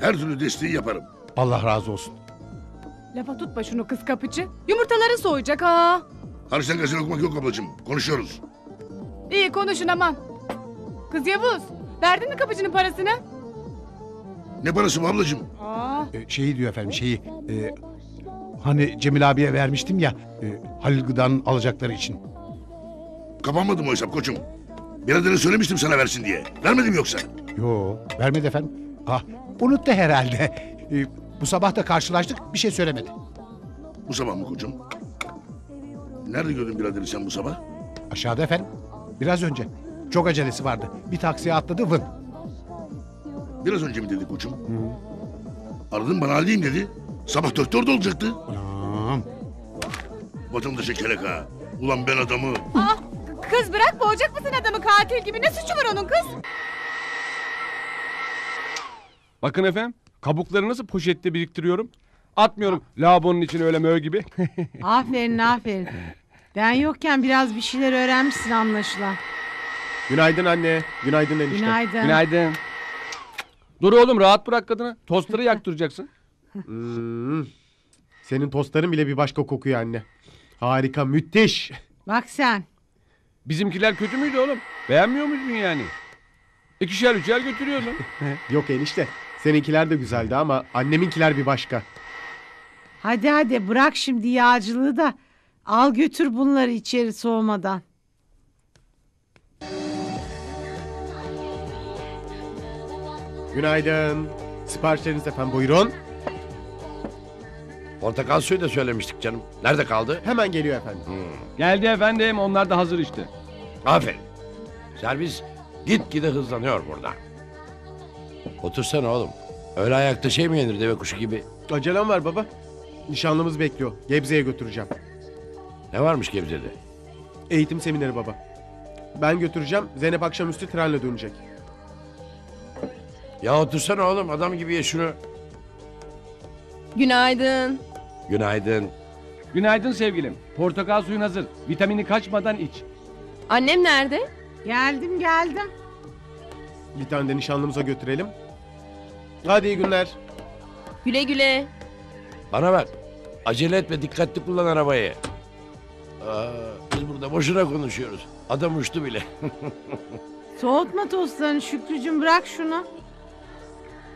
Her türlü desteği yaparım. Allah razı olsun. Lafa tutma şunu kız kapıcı. Yumurtaları soyacak ha. Halis'ten gazetini okumak yok ablacığım. Konuşuyoruz. İyi konuşun aman. Kız Yavuz, verdin mi kapıcının parasını? Ne parası mı ablacığım? Aa. Ee, şeyi diyor efendim şeyi. E, hani Cemil abiye vermiştim ya. E, Halil Gıda'nın alacakları için. Kapanmadı mı o hesap koçum? Biraderine söylemiştim sana versin diye. Vermedim yoksa? Yo, vermedi efendim. Ah, unuttu herhalde. E, bu sabah da karşılaştık, bir şey söylemedi. Bu sabah mı koçum? Nerede gördün biraderi sen bu sabah? Aşağıda efendim. Biraz önce. Çok acelesi vardı. Bir taksiye atladı vın. Biraz önce mi dedi koçum? Hı. Aradın bana haliyim dedi. Sabah dörtte orada olacaktı. Anam. Vatandaşa kelek ha. Ulan ben adamı. Ah, kız bırak boğacak mısın adamı katil gibi? Ne suçu var onun kız? Bakın efendim. Kabukları nasıl poşette biriktiriyorum. Atmıyorum lavabonun için öyle möğ gibi. Aferin aferin. Ben yokken biraz bir şeyler öğrenmişsin anlaşılan. Günaydın anne. Günaydın enişte. Günaydın. Günaydın. Dur oğlum rahat bırak kadını. Tostları yaktıracaksın. Hmm. Senin tostların bile bir başka kokuyor anne. Harika müthiş. Bak sen. Bizimkiler kötü müydü oğlum? Beğenmiyor muydun yani? İkişer üçer götürüyordun. Yok enişte. Seninkiler de güzeldi ama anneminkiler bir başka. Hadi hadi bırak şimdi yağcılığı da al götür bunları içeri soğumadan. Günaydın. Siparişleriniz efendim buyurun. Portakal suyu da söylemiştik canım. Nerede kaldı? Hemen geliyor efendim. Hmm. Geldi efendim onlar da hazır işte. Aferin. Servis gitgide hızlanıyor burada. Otursana oğlum. Öyle ayakta şey mi yenir deve kuşu gibi? Acelem var baba. Nişanlımız bekliyor. Gebze'ye götüreceğim. Ne varmış Gebze'de? Eğitim semineri baba. Ben götüreceğim. Zeynep akşamüstü trenle dönecek. Ya otursana oğlum. Adam gibi ye şunu. Günaydın. Günaydın. Günaydın sevgilim. Portakal suyun hazır. Vitamini kaçmadan iç. Annem nerede? Geldim geldim. Bir tane de nişanlımıza götürelim. Hadi iyi günler. Güle güle. Bana bak. Acele etme. Dikkatli kullan arabayı. Aa, biz burada boşuna konuşuyoruz. Adam uçtu bile. Soğutma tostlarını Şükrücüğüm. Bırak şunu.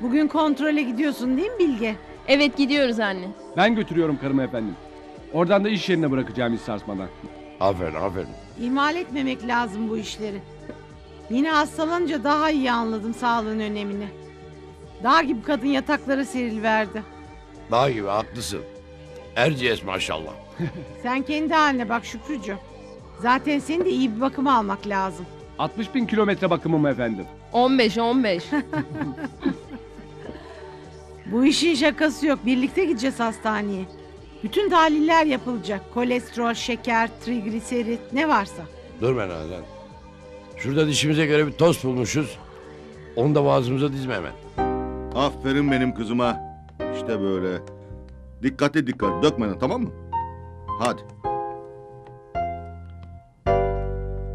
Bugün kontrole gidiyorsun değil mi Bilge? Evet gidiyoruz anne. Ben götürüyorum karımı efendim. Oradan da iş yerine bırakacağım hiç sarsmadan. Aferin aferin. İhmal etmemek lazım bu işleri. Yine hastalanınca daha iyi anladım sağlığın önemini. Dağ gibi kadın yataklara seriliverdi. Dağ gibi haklısın. Erciyes maşallah. Sen kendi haline bak Şükrücüğüm. Zaten seni de iyi bir bakıma almak lazım. altmış bin kilometre bakımım efendim. on beş on beş. Bu işin şakası yok. Birlikte gideceğiz hastaneye. Bütün tahliller yapılacak. Kolesterol, şeker, trigliserit ne varsa. Dur ben Nazan. Şurada dişimize göre bir tost bulmuşuz. Onu da boğazımıza dizme hemen. Aferin benim kızıma. İşte böyle. Dikkatli dikkat. Dökmeden tamam mı? Hadi.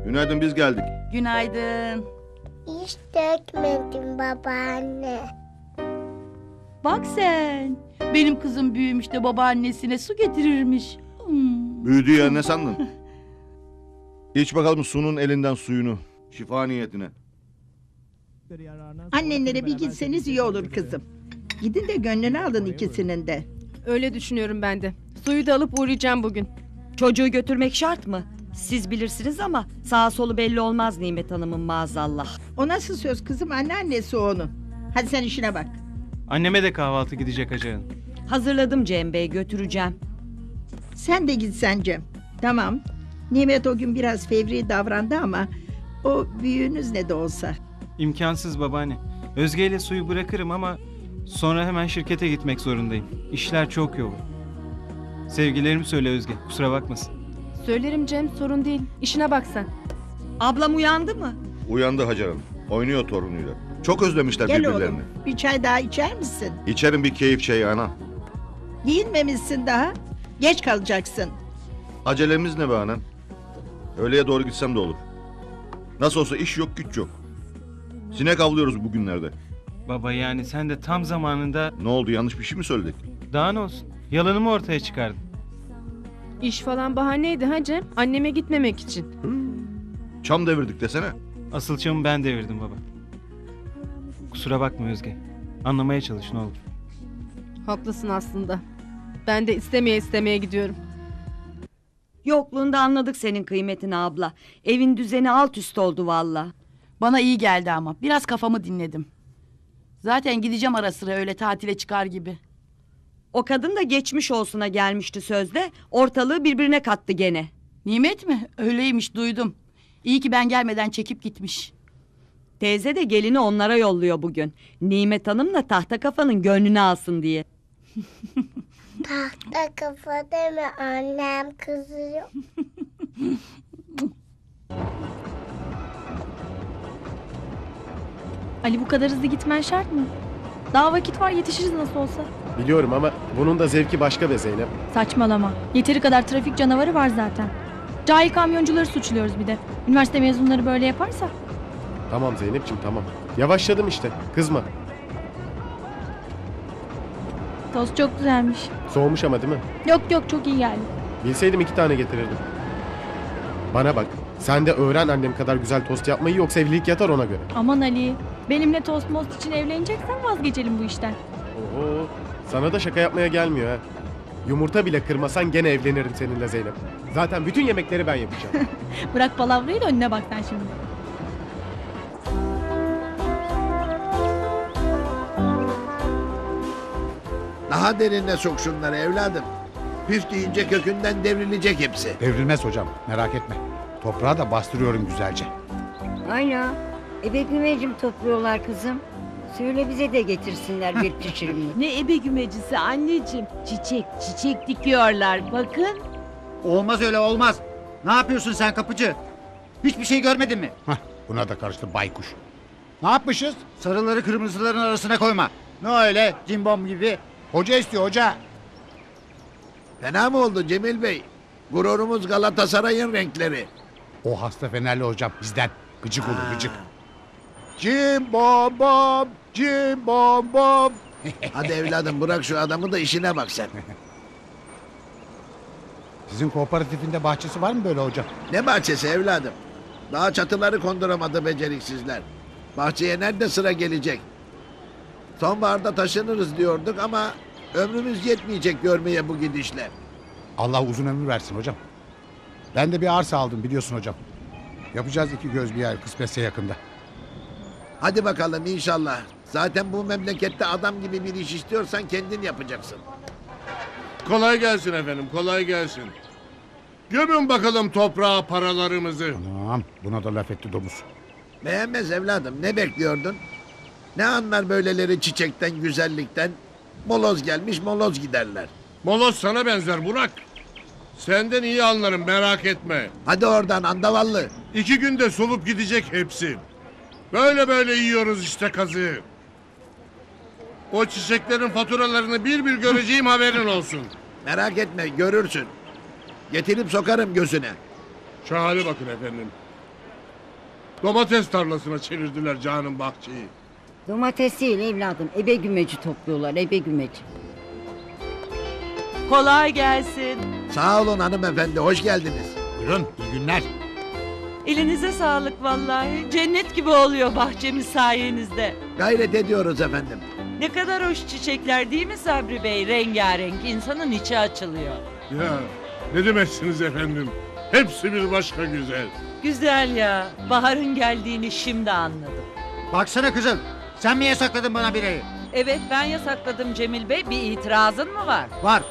Günaydın biz geldik. Günaydın. Hiç dökmedim babaanne. Bak sen. Benim kızım büyümüş de babaannesine su getirirmiş. Hmm. Büyüdü ya ne sandın? İç bakalım sunun elinden suyunu. Şifa niyetine. Annenlere bir gitseniz iyi olur kızım. Gidin de gönlünü alın ikisinin de. Öyle düşünüyorum ben de. Suyu da alıp uğrayacağım bugün. Çocuğu götürmek şart mı? Siz bilirsiniz ama sağa solu belli olmaz Nimet Hanım'ın maazallah. O nasıl söz kızım anneannesi onu. Hadi sen işine bak. Anneme de kahvaltı gidecek Hacer'in. Hazırladım Cem Bey götüreceğim. Sen de gitsen Cem. Tamam. Nimet o gün biraz fevri davrandı ama o büyüğünüz ne de olsa. İmkansız babaanne. Özge ile suyu bırakırım ama sonra hemen şirkete gitmek zorundayım. İşler çok yoğun. Sevgilerimi söyle Özge kusura bakmasın. Söylerim Cem sorun değil. İşine bak sen. Ablam uyandı mı? Uyandı Hacer Hanım. Oynuyor torunuyla. Çok özlemişler gel birbirlerini. Gel oğlum bir çay daha içer misin? İçerim bir keyif çayı ana. Giyinmemişsin daha. Geç kalacaksın. Acelemiz ne be anam? Öğleye doğru gitsem de olur. Nasıl olsa iş yok güç yok. Sinek avlıyoruz bugünlerde. Baba yani sen de tam zamanında... Ne oldu yanlış bir şey mi söyledik? Daha ne olsun yalanımı ortaya çıkardın. İş falan bahaneydi ha Cem. Anneme gitmemek için. Hmm. Çam devirdik desene. Asıl çamı ben devirdim baba. Kusura bakma Özge. Anlamaya çalış ne olur. Haklısın aslında. Ben de istemeye istemeye gidiyorum. Yokluğunda anladık senin kıymetini abla. Evin düzeni alt üst oldu valla. Bana iyi geldi ama. Biraz kafamı dinledim. Zaten gideceğim ara sıra öyle tatile çıkar gibi. O kadın da geçmiş olsuna gelmişti sözde. Ortalığı birbirine kattı gene. Nimet mi? Öyleymiş duydum. İyi ki ben gelmeden çekip gitmiş. Teyze de gelini onlara yolluyor bugün. Nimet Hanım da tahta kafanın gönlünü alsın diye. Tahta kafa deme annem kızıyor. Ali bu kadar hızlı gitmen şart mı? Daha vakit var yetişiriz nasıl olsa. Biliyorum ama bunun da zevki başka be Zeynep. Saçmalama. Yeteri kadar trafik canavarı var zaten. Cahil kamyoncuları suçluyoruz bir de. Üniversite mezunları böyle yaparsa. Tamam Zeynep'ciğim tamam. Yavaşladım işte kızma. Tost çok güzelmiş. Soğumuş ama değil mi? Yok yok çok iyi geldi. Bilseydim iki tane getirirdim. Bana bak sen de öğren annem kadar güzel tost yapmayı yoksa evlilik yatar ona göre. Aman Ali benimle tost most için evleneceksen vazgeçelim bu işten. Oo, sana da şaka yapmaya gelmiyor ha. Yumurta bile kırmasan gene evlenirim seninle Zeynep. Zaten bütün yemekleri ben yapacağım. Bırak palavrayı da önüne bak sen şimdi. Daha derine sok şunları evladım. Püf deyince kökünden devrilecek hepsi. Devrilmez hocam merak etme. Toprağa da bastırıyorum güzelce. Aynen. Ebegümecim topluyorlar kızım. Söyle bize de getirsinler bir çiçeğini. Ne ebegümecisi anneciğim. Çiçek çiçek dikiyorlar bakın. Olmaz öyle olmaz. Ne yapıyorsun sen kapıcı? Hiçbir şey görmedin mi? Hah, buna da karıştı baykuş. Ne yapmışız? Sarıları kırmızıların arasına koyma. Ne öyle cimbom gibi. Hoca istiyor hoca. Fena mı oldu Cemil Bey? Gururumuz Galatasaray'ın renkleri. O hasta Fenerli hocam bizden. Gıcık olur gıcık. Cim bom bom. Cim bom bom. Hadi evladım bırak şu adamı da işine bak sen. Sizin kooperatifinde bahçesi var mı böyle hocam? Ne bahçesi evladım? Daha çatıları konduramadı beceriksizler. Bahçeye nerede sıra gelecek? Sonbaharda taşınırız diyorduk ama ömrümüz yetmeyecek görmeye bu gidişle. Allah uzun ömür versin hocam. Ben de bir arsa aldım biliyorsun hocam. Yapacağız iki göz bir yer kısmetse yakında. Hadi bakalım inşallah. Zaten bu memlekette adam gibi bir iş istiyorsan kendin yapacaksın. Kolay gelsin efendim kolay gelsin. Gömün bakalım toprağa paralarımızı. Anam buna da laf etti domuz. Beğenmez evladım ne bekliyordun? Ne anlar böyleleri çiçekten, güzellikten? Moloz gelmiş, moloz giderler. Moloz sana benzer Burak. Senden iyi anlarım, merak etme. Hadi oradan andavallı. İki günde solup gidecek hepsi. Böyle böyle yiyoruz işte kazığı. O çiçeklerin faturalarını bir bir göreceğim haberin olsun. Merak etme, görürsün. Getirip sokarım gözüne. Şu hale bakın efendim. Domates tarlasına çevirdiler canım bahçeyi. Domates değil evladım. Ebe gümeci topluyorlar. Ebe gümeci. Kolay gelsin. Sağ olun hanımefendi. Hoş geldiniz. Buyurun. İyi günler. Elinize sağlık vallahi. Cennet gibi oluyor bahçemiz sayenizde. Gayret ediyoruz efendim. Ne kadar hoş çiçekler değil mi Sabri Bey? Rengarenk. İnsanın içi açılıyor. Ya ne demezsiniz efendim. Hepsi bir başka güzel. Güzel ya. Baharın geldiğini şimdi anladım. Baksana kızım. Sen mi yasakladın bana birayı? Evet ben yasakladım Cemil Bey. Bir itirazın mı var? Var.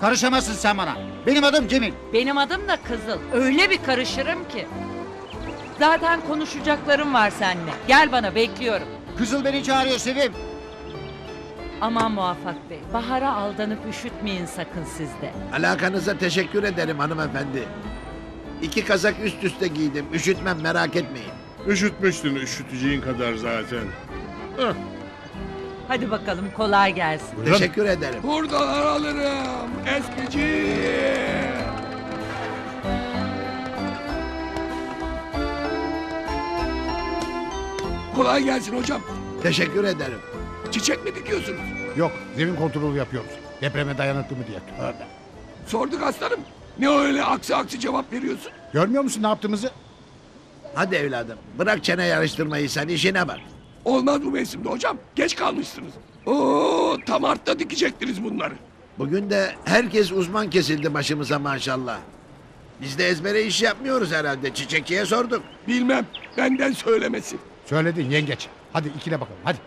Karışamazsın sen bana. Benim adım Cemil. Benim adım da Kızıl. Öyle bir karışırım ki. Zaten konuşacaklarım var seninle. Gel bana bekliyorum. Kızıl beni çağırıyor Sevim. Aman Muvaffak Bey. Bahara aldanıp üşütmeyin sakın sizde. Alakanıza teşekkür ederim hanımefendi. İki kazak üst üste giydim. Üşütmem merak etmeyin. Üşütmüştün üşüteceğin kadar zaten. Heh. Hadi bakalım kolay gelsin. Buyurun. Teşekkür ederim. Buradan alırım eskici. Kolay gelsin hocam. Teşekkür ederim. Çiçek mi dikiyorsunuz? Yok, zemin kontrolü yapıyoruz. Depreme dayanıklı mı diye. Öyle. Sorduk aslanım. Ne öyle aksi aksi cevap veriyorsun? Görmüyor musun ne yaptığımızı? Hadi evladım bırak çene yarıştırmayı, sen işine bak. Olmaz bu mevsimde hocam, geç kalmışsınız. Oo, tam artta dikecektiniz bunları. Bugün de herkes uzman kesildi başımıza maşallah. Biz de ezbere iş yapmıyoruz herhalde, çiçekçiye sorduk. Bilmem, benden söylemesi. Söyledin yengeç, hadi ikile bakalım hadi.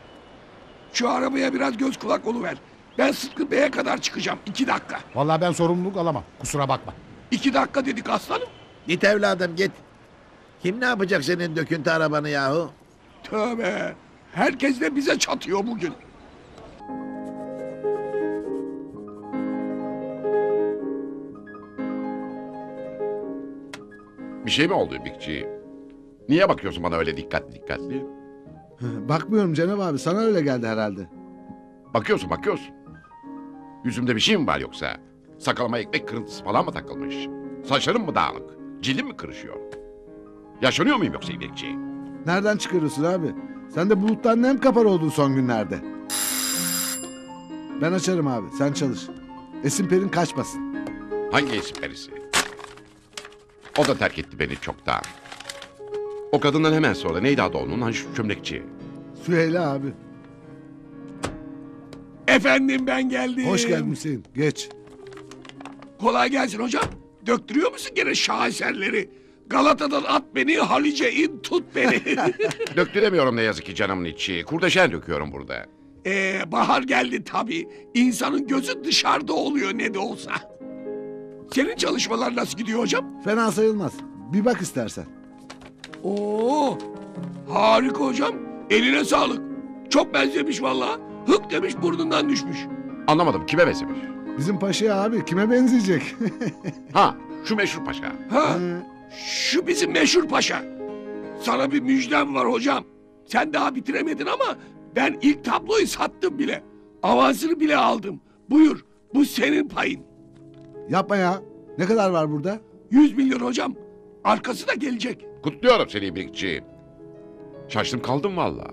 Şu arabaya biraz göz kulak oluver. Ben Sıtkı Bey'e kadar çıkacağım, iki dakika. Vallahi ben sorumluluk alamam, kusura bakma. İki dakika dedik aslanım. Git evladım git. Kim ne yapacak senin döküntü arabanı yahu? Tövbe, herkes de bize çatıyor bugün. Bir şey mi oldu İbrikçi? Niye bakıyorsun bana öyle dikkatli dikkatli? Bakmıyorum Cenab abi, sana öyle geldi herhalde. Bakıyorsun bakıyorsun. Yüzümde bir şey mi var yoksa? Sakalıma ekmek kırıntısı falan mı takılmış? Saçlarım mı dağınık? Cildim mi kırışıyor? Yaşanıyor muyum yoksa İbrikçi? Nereden çıkarıyorsun abi? Sen de buluttan nem kapar oldun son günlerde. Ben açarım abi, sen çalış. Esin perin kaçmasın. Hangi esin perisi? O da terk etti beni çoktan. O kadından hemen sonra neydi adı onun? Hani şu çömlekçi. Süheyla abi. Efendim ben geldim. Hoş geldin Hüseyin. Geç. Kolay gelsin hocam. Döktürüyor musun gene şaheserleri? Galata'dan at beni, Halice in tut beni. Döktüremiyorum ne yazık ki canımın içi. Kurdeşen döküyorum burada. Ee, bahar geldi tabii. İnsanın gözü dışarıda oluyor ne de olsa. Senin çalışmalar nasıl gidiyor hocam? Fena sayılmaz. Bir bak istersen. Oo, harika hocam. Eline sağlık. Çok benzemiş vallahi. Hık demiş burnundan düşmüş. Anlamadım, kime benzemiş? Bizim paşa abi, kime benzeyecek? Ha, şu meşhur paşa. Ha, şu bizim meşhur paşa. Sana bir müjdem var hocam. Sen daha bitiremedin ama ben ilk tabloyu sattım bile. Avansını bile aldım. Buyur, bu senin payın. Yapma ya. Ne kadar var burada? Yüz milyon hocam. Arkası da gelecek. Kutluyorum seni İbrikçi. Şaştım kaldım valla.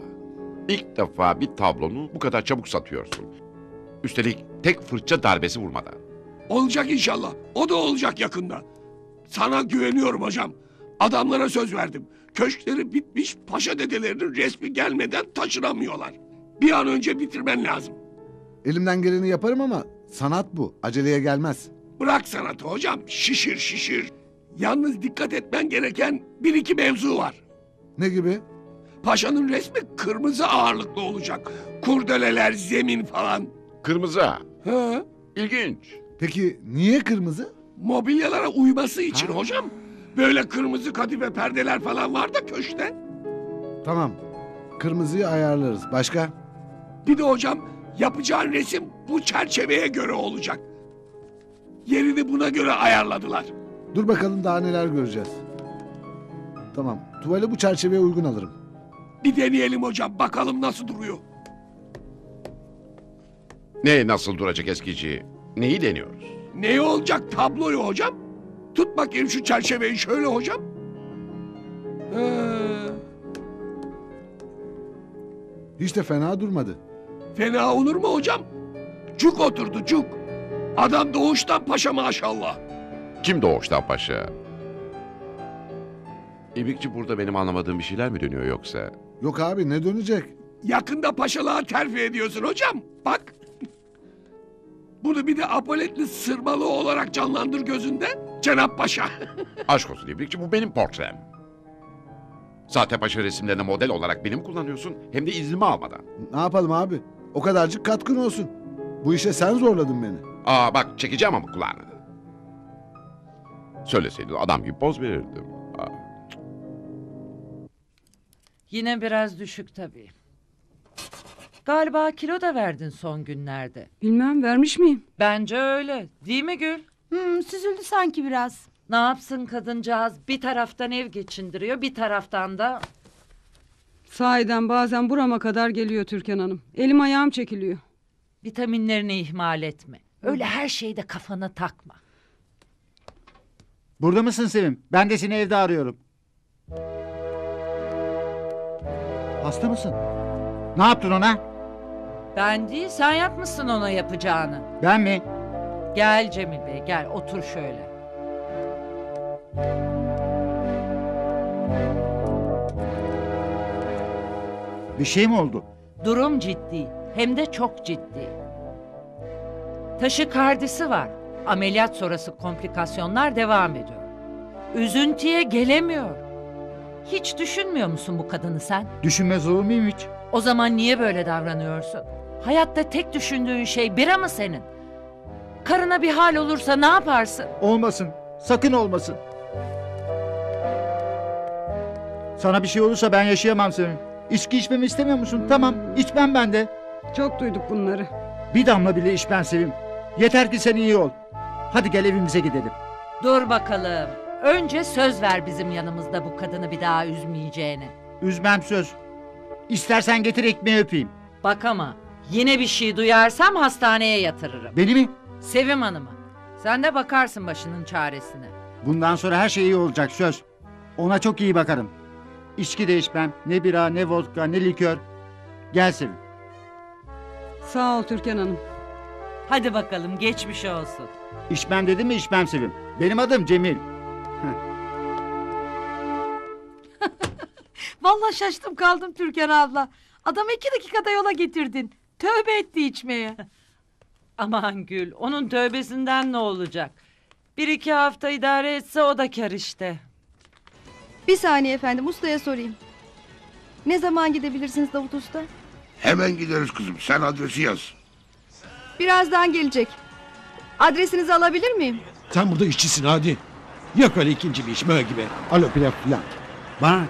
İlk defa bir tablonu bu kadar çabuk satıyorsun. Üstelik tek fırça darbesi vurmadan. Olacak inşallah. O da olacak yakında. Sana güveniyorum hocam. Adamlara söz verdim. Köşkleri bitmiş paşa dedelerinin resmi gelmeden taşıramıyorlar. Bir an önce bitirmen lazım. Elimden geleni yaparım ama sanat bu. Aceleye gelmez. Bırak sanatı hocam, şişir şişir. Yalnız dikkat etmen gereken bir iki mevzu var. Ne gibi? Paşanın resmi kırmızı ağırlıklı olacak. Kurdeleler, zemin falan. Kırmızı? Ha. İlginç. Peki niye kırmızı? Mobilyalara uyması için ha. Hocam. Böyle kırmızı kadife perdeler falan var da köşte. Tamam, kırmızıyı ayarlarız. Başka? Bir de hocam yapacağın resim bu çerçeveye göre olacak. Yerini buna göre ayarladılar. Dur bakalım daha neler göreceğiz. Tamam, tuvale bu çerçeveye uygun alırım. Bir deneyelim hocam, bakalım nasıl duruyor. Ne nasıl duracak eskici? Neyi deniyoruz? Ne olacak tabloyu hocam? Tut bakayım şu çerçeveyi şöyle hocam. Ee... Hiç de fena durmadı. Fena olur mu hocam? Cuk oturdu cuk. Adam doğuştan paşa maşallah. Kim doğuştan paşa? İbrikçi burada benim anlamadığım bir şeyler mi dönüyor yoksa? Yok abi, ne dönecek? Yakında paşalığa terfi ediyorsun hocam. Bak. Bunu bir de apoletli sırmalı olarak canlandır gözünde. Cenab Paşa. Aşk olsun İbrikçi, bu benim portrem. Zaten paşa resimlerine model olarak benim kullanıyorsun. Hem de iznimi almadan. Ne yapalım abi? O kadarcık katkın olsun. Bu işe sen zorladın beni. Aa bak, çekeceğim ama kulağını. Söyleseydin adam gibi poz verirdim. Aa. Yine biraz düşük tabii. Galiba kilo da verdin son günlerde. Bilmem, vermiş miyim? Bence öyle. Değil mi Gül? Hmm, süzüldü sanki biraz. Ne yapsın kadıncağız? Bir taraftan ev geçindiriyor, bir taraftan da... Sahiden bazen burama kadar geliyor Türkan Hanım. Elim ayağım çekiliyor. Vitaminlerini ihmal etme. Öyle her şeyi de kafana takma. Burada mısın Sevim? Ben de seni evde arıyorum. Hasta mısın? Ne yaptın ona? Ben değil, sen yapmışsın ona yapacağını. Ben mi? Gel Cemil Bey, gel otur şöyle. Bir şey mi oldu? Durum ciddi. Hem de çok ciddi. Taşikardisi var. Ameliyat sonrası komplikasyonlar devam ediyor. Üzüntüye gelemiyor. Hiç düşünmüyor musun bu kadını sen? Düşünmez olur muyum hiç? O zaman niye böyle davranıyorsun? Hayatta tek düşündüğün şey bira mı senin? Karına bir hal olursa ne yaparsın? Olmasın. Sakın olmasın. Sana bir şey olursa ben yaşayamam senin. İçki içmemi istemiyor musun? Tamam, içmem ben de. Çok duyduk bunları. Bir damla bile içmem Sevim. Yeter ki sen iyi ol. Hadi gel evimize gidelim. Dur bakalım. Önce söz ver bizim yanımızda bu kadını bir daha üzmeyeceğini. Üzmem söz. İstersen getir ekmeği öpeyim. Bak ama yine bir şey duyarsam hastaneye yatırırım. Beni mi? Sevim Hanım'ı. Sen de bakarsın başının çaresine. Bundan sonra her şey iyi olacak söz. Ona çok iyi bakarım. İçki de içmem. Ne bira, ne vodka, ne likör. Gel Sevim. Sağ ol Türkan Hanım. Hadi bakalım geçmiş olsun. İçmem dedim mi içmem Sevim. Benim adım Cemil. Vallahi şaştım kaldım Türkan abla. Adam iki dakikada yola getirdin. Tövbe etti içmeye. Aman Gül, onun tövbesinden ne olacak? Bir iki hafta idare etse o da kar işte. Bir saniye efendim, ustaya sorayım. Ne zaman gidebilirsiniz Davut Usta? Hemen gideriz kızım, sen adresi yaz. Birazdan gelecek. Adresinizi alabilir miyim? Sen burada işçisin hadi. Yok öyle ikinci bir iş böyle gibi. Alo pilav filan. Bana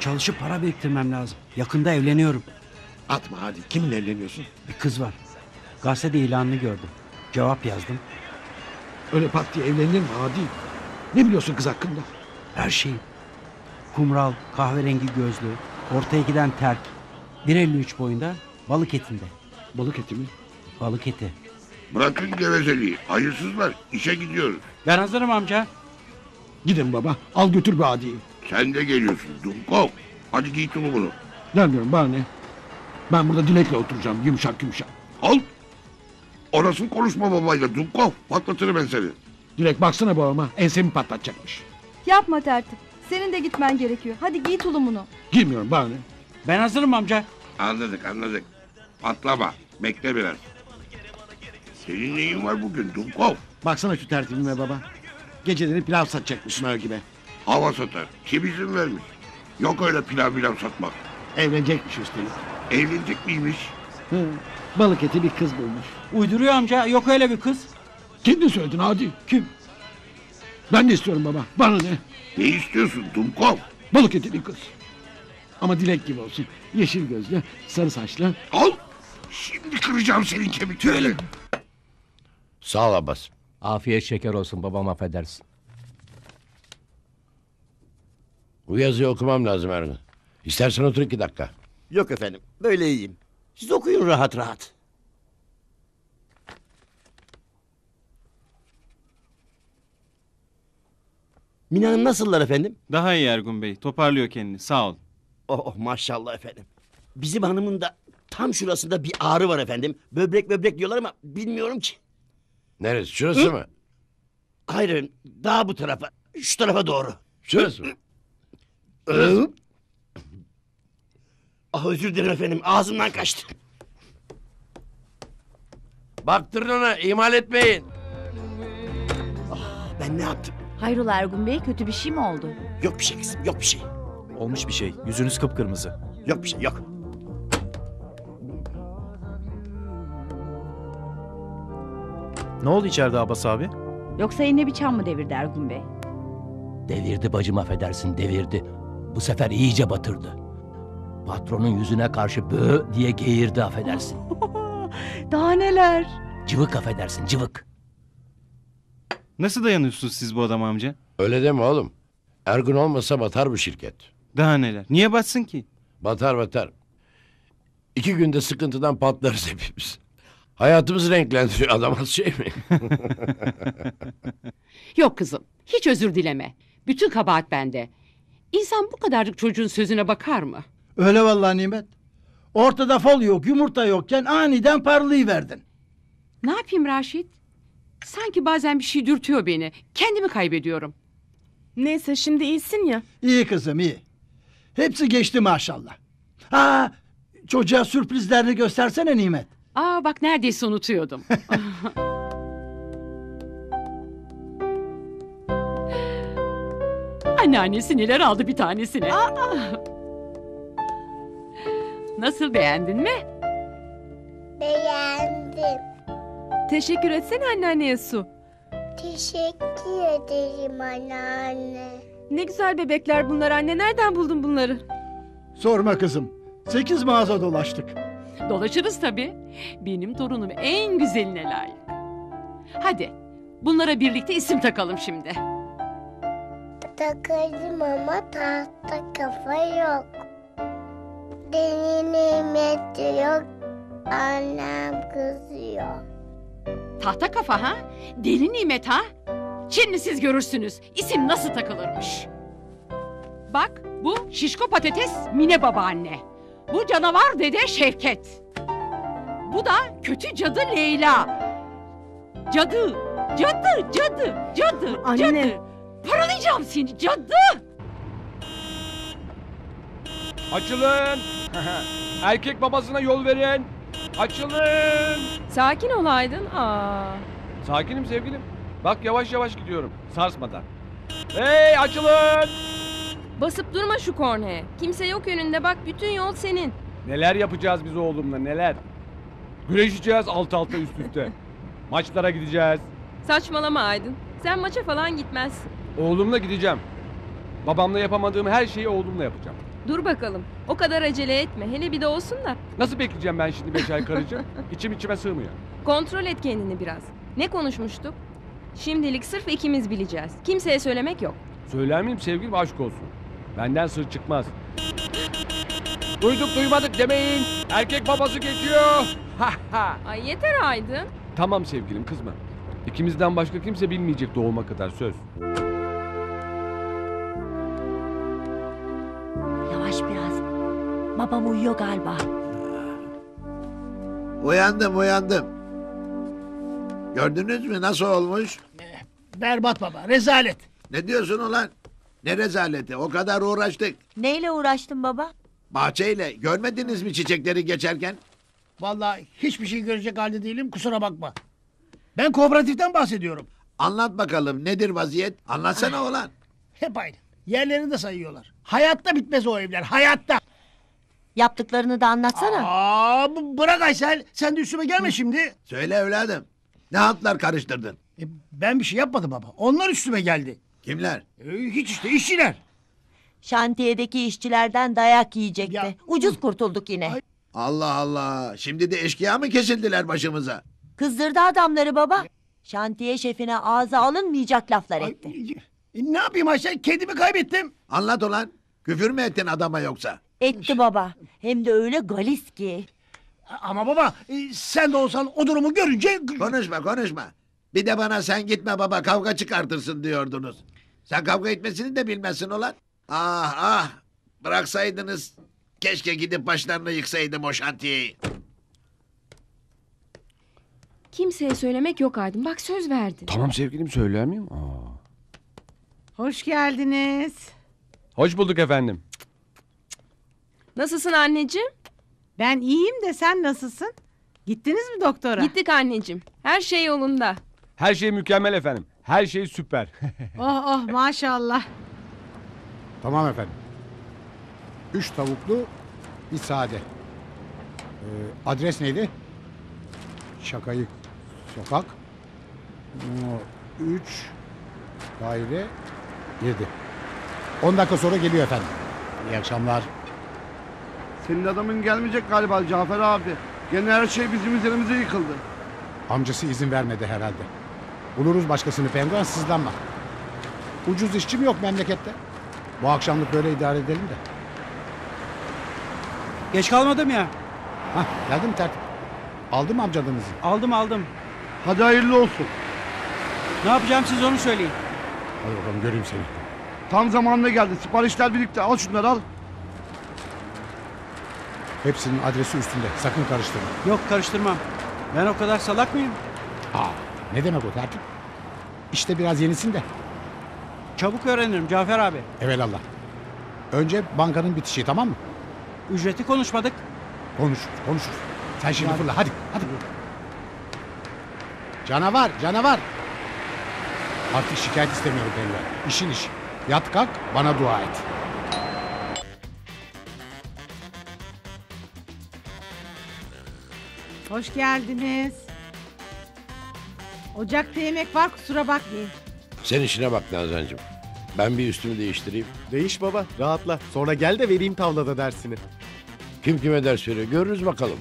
çalışıp para biriktirmem lazım. Yakında evleniyorum. Atma hadi, kiminle evleniyorsun? Bir kız var. Gazetede ilanını gördüm. Cevap yazdım. Öyle pat diye evlenir mi hadi? Ne biliyorsun kız hakkında? Her şeyi. Kumral, kahverengi gözlü, ortaya giden terk. bir elli üç boyunda, balık etinde. Balık eti mi? Balık eti. Bırakın gevezeliği, hayırsızlar, işe gidiyoruz. Ben hazırım amca. Gidin baba, al götür be Adi'yi. Sen de geliyorsun Dummkopf. Hadi giy tümü bunu. Gelmiyorum bana ne? Ben burada Dilek'le oturacağım, yumuşak yumuşak. Al. Orasını konuşma babayla Dummkopf, patlatırım ben seni. Dilek baksana babama, ensemi patlatacakmış. Yapma tertip. Senin de gitmen gerekiyor. Hadi giy tulumunu. Giymiyorum bana ne? Ben hazırım amca. Anladık anladık. Patlama. Bekle biraz. Senin neyin var bugün Dummkopf? Baksana şu tertibime baba. Geceleri pilav satacakmışsın öyle gibi. Hava satar. Kim izin vermiş? Yok öyle pilav pilav satmak. Evlenecekmiş üstelik. Evlenecek miymiş? Hı. Balık eti bir kız bulmuş. Uyduruyor amca. Yok öyle bir kız. Kimdi söyledin hadi? Kim? Ben de istiyorum baba. Bana ne? Ne istiyorsun Dummkopf? Balık eti bir kız. Ama Dilek gibi olsun. Yeşil gözlü, sarı saçlı. Al! Şimdi kıracağım senin kemiklerini. Sağ ol Abbas. Afiyet şeker olsun babam affedersin. Bu yazıyı okumam lazım Ergun. İstersen otur iki dakika. Yok efendim. Böyle iyiyim. Siz okuyun rahat rahat. Mine Hanım nasıllar efendim? Daha iyi Ergun Bey. Toparlıyor kendini. Sağ ol. Oh, oh maşallah efendim. Bizim hanımın da tam şurasında bir ağrı var efendim. Böbrek böbrek diyorlar ama bilmiyorum ki. Neresi? Şurası Hı? mı? Hayır efendim. Daha bu tarafa. Şu tarafa doğru. Şurası mı? Ah özür dilerim efendim. Ağzımdan kaçtı. Baktırın ona. İhmal etmeyin. Ah, ben ne yaptım? Hayrola Ergun Bey, kötü bir şey mi oldu? Yok bir şey kızım, yok bir şey. Olmuş bir şey, yüzünüz kıpkırmızı. Yok bir şey, yok. Ne oldu içeride Abbas abi? Yoksa yine bir çam mı devirdi Ergun Bey? Devirdi bacım affedersin, devirdi. Bu sefer iyice batırdı. Patronun yüzüne karşı bööö diye geğirdi affedersin. Daha neler? Cıvık affedersin, cıvık. Nasıl dayanıyorsunuz siz bu adama amca? Öyle deme oğlum. Ergun olmasa batar bu şirket. Daha neler? Niye batsın ki? Batar batar. İki günde sıkıntıdan patlarız hepimiz. Hayatımızı renklendiriyor adam az şey mi? Yok kızım. Hiç özür dileme. Bütün kabahat bende. İnsan bu kadarcık çocuğun sözüne bakar mı? Öyle vallahi Nimet. Ortada fol yok, yumurta yokken aniden parlayıverdin. Ne yapayım Raşit? Sanki bazen bir şey dürtüyor beni. Kendimi kaybediyorum. Neyse şimdi iyisin ya. İyi kızım iyi. Hepsi geçti maşallah. Ha, çocuğa sürprizlerini göstersene Nimet. Aa bak neredeyse unutuyordum. Anneannesi neler aldı bir tanesine. Aa. Nasıl, beğendin mi? Beğendim. Teşekkür etsene anneanneye Su. Teşekkür ederim anneanne. Ne güzel bebekler bunlar anne. Nereden buldun bunları? Sorma kızım. Sekiz mağaza dolaştık. Dolaşırız tabii. Benim torunum en güzeline layık. Hadi bunlara birlikte isim takalım şimdi. Takalım ama tahta kafa yok. Nimet yok. Annem kızıyor. Tahta kafa ha? Deli Nimet ha? Şimdi siz görürsünüz isim nasıl takılırmış. Bak bu şişko patates Mine babaanne. Bu canavar dede Şevket. Bu da kötü cadı Leyla. Cadı, cadı, cadı, cadı, anne. Cadı. Paralayacağım seni cadı. Açılın. Erkek babasına yol verin. Açılın. Sakin ol Aydın. Aa. Sakinim sevgilim. Bak yavaş yavaş gidiyorum. Sarsmadan. Hey açılın. Basıp durma şu korneye. Kimse yok önünde bak bütün yol senin. Neler yapacağız biz oğlumla neler. Güreşeceğiz alt alta üst üste. Maçlara gideceğiz. Saçmalama Aydın. Sen maça falan gitmezsin. Oğlumla gideceğim. Babamla yapamadığım her şeyi oğlumla yapacağım. Dur bakalım. O kadar acele etme. Hele bir de olsun da. Nasıl bekleyeceğim ben şimdi beş ay karıcığım? İçim içime sığmıyor. Kontrol et kendini biraz. Ne konuşmuştuk? Şimdilik sırf ikimiz bileceğiz. Kimseye söylemek yok. Söyler miyim sevgilim aşk olsun. Benden sır çıkmaz. Duyduk duymadık demeyin. Erkek babası geçiyor. Ay yeter Aydın. Tamam sevgilim kızma. İkimizden başka kimse bilmeyecek doğuma kadar söz. Biraz. Babam uyuyor galiba. Uyandım uyandım. Gördünüz mü nasıl olmuş? Berbat baba rezalet. Ne diyorsun ulan? Ne rezaleti o kadar uğraştık. Neyle uğraştın baba? Bahçeyle. Görmediniz mi çiçekleri geçerken? Vallahi hiçbir şey görecek halde değilim kusura bakma. Ben kooperatiften bahsediyorum. Anlat bakalım nedir vaziyet? Anlatsana ah. Ulan. Hep aynı. Yerlerini de sayıyorlar. Hayatta bitmez o evler, hayatta. Yaptıklarını da anlatsana. Aa, bırak Aysel, sen de üstüme gelme şimdi. Söyle evladım, ne hatlar karıştırdın? E, ben bir şey yapmadım baba, onlar üstüme geldi. Kimler? E, hiç işte, işçiler. Şantiyedeki işçilerden dayak yiyecekti. Ya. Ucuz kurtulduk yine. Ay. Allah Allah, şimdi de eşkıya mı kesildiler başımıza? Kızdırdı adamları baba. Ya. Şantiye şefine ağza alınmayacak laflar ay. Etti. E, ne yapayım Ayşe? Kedimi kaybettim. Anlat ulan. Küfür mü ettin adama yoksa? Etti baba. Hem de öyle galis ki. Ama baba e, sen de olsan o durumu görünce... Konuşma konuşma. Bir de bana sen gitme baba kavga çıkartırsın diyordunuz. Sen kavga etmesini de bilmezsin ulan. Ah ah. Bıraksaydınız. Keşke gidip başlarını yıksaydım o şantiyeyi. Kimseye söylemek yok Aydın. Bak söz verdi. Tamam sevgilim söyler miyim? Aa. Hoş geldiniz. Hoş bulduk efendim. Nasılsın anneciğim? Ben iyiyim de sen nasılsın? Gittiniz mi doktora? Gittik anneciğim. Her şey yolunda. Her şey mükemmel efendim. Her şey süper. Oh oh maşallah. Tamam efendim. Üç tavuklu bir sade. Ee, adres neydi? Şakayı sokak. Üç daire... Girdi. On dakika sonra geliyor efendim. İyi akşamlar. Senin adamın gelmeyecek galiba Cafer abi. Gene her şey bizim üzerimize yıkıldı. Amcası izin vermedi herhalde. Buluruz başkasını Penguen sızlanma. Ucuz işçim yok memlekette. Bu akşamlık böyle idare edelim de. Geç kalmadım ya. Hah geldim tertip. Aldım amcadığınızı. Aldım aldım. Hadi hayırlı olsun. Ne yapacağım siz onu söyleyin. Hadi bakalım göreyim seni. Tam zamanında geldi. Siparişler birlikte. Al şunları al. Hepsinin adresi üstünde. Sakın karıştırma. Yok karıştırmam. Ben o kadar salak mıyım? Aa, ne demek o tertip? İşte biraz yenisin de. Çabuk öğrenirim Cafer abi. Evelallah. Önce bankanın bitişi, tamam mı? Ücreti konuşmadık. Konuşur, konuşur. Sen şimdi ya fırla, hadi, hadi. Canavar, canavar. Artık şikayet istemiyorum Penguen. İşin işi. Yat kalk, bana dua et. Hoş geldiniz. Ocakta yemek var, kusura bakmayın. Sen işine bak Nazancığım. Ben bir üstümü değiştireyim. Değiş baba, rahatla. Sonra gel de vereyim tavlada dersini. Kim kime ders veriyor, görürüz bakalım.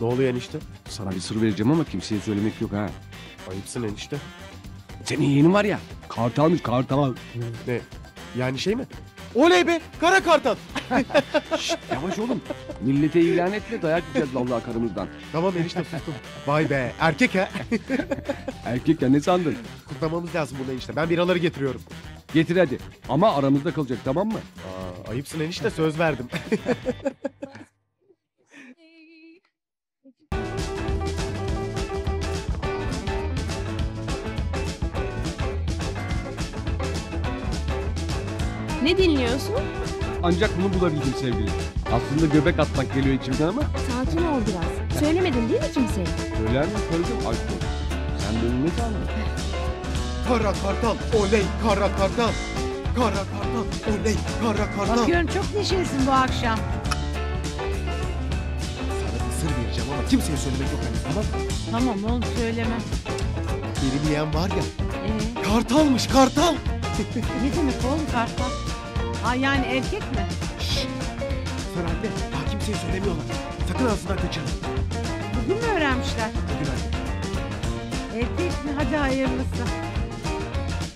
Ne oluyor enişte? Sana bir sır vereceğim ama kimseye söylemek yok ha. Ayıpsın enişte. Senin yeğenin var ya. Kartalmış, kartal. Ne? Yani şey mi? Oley be! Kara kartal! Şşt, yavaş oğlum. Millete ilan etme, dayak yiyeceğiz vallahi karımızdan. Tamam enişte, sustum. Vay be, erkek ha? Erkek ya, ne sandın? Kutlamamız lazım burada enişte. Ben biraları getiriyorum. Getir hadi. Ama aramızda kalacak, tamam mı? Aa, ayıpsın enişte, söz verdim. Ne dinliyorsun? Ancak bunu bulabildim sevgilim. Aslında göbek atmak geliyor içimden ama... Sakin ol biraz. Söylemedin değil mi kimseye? Söyler mi karıcığım? Aşk olsun. Sen beni ne tanıdın? Kara kartal, oley kara kartal. Kara kartal, oley kara kartal. Bakıyorum çok neşelisin bu akşam. Sana bir sır vereceğim ama kimseye söylemek yok hani, tamam mı? Tamam oğlum, söylemem. Biri bilen var ya... Ee? Kartalmış, kartal! Ne demek oğlum kartal? Ha yani erkek mi? Şşş! Sen anne, daha kimseye söylemiyorlar. Sakın ağzından kaçırma. Bugün mü öğrenmişler? Bugün anne. Erkek mi? Hadi hayırlısı.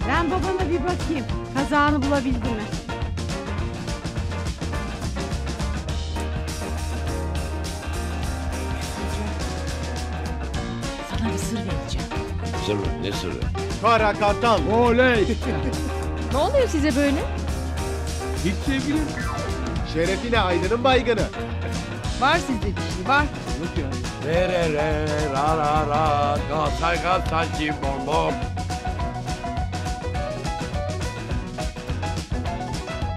Ben babana bir bakayım. Kazağını bulabildi mi? Sana bir sır vereceğim. Sır mı? Ne sırrı? Kara kartal! Oley! Ne oluyor size böyle? Hiç sevgilim. Şerefine Aydın'ın baygını. Var sizde bir şey, var. Yok ya. Re re re ra ra ra. Galtay galtay kim bom bom.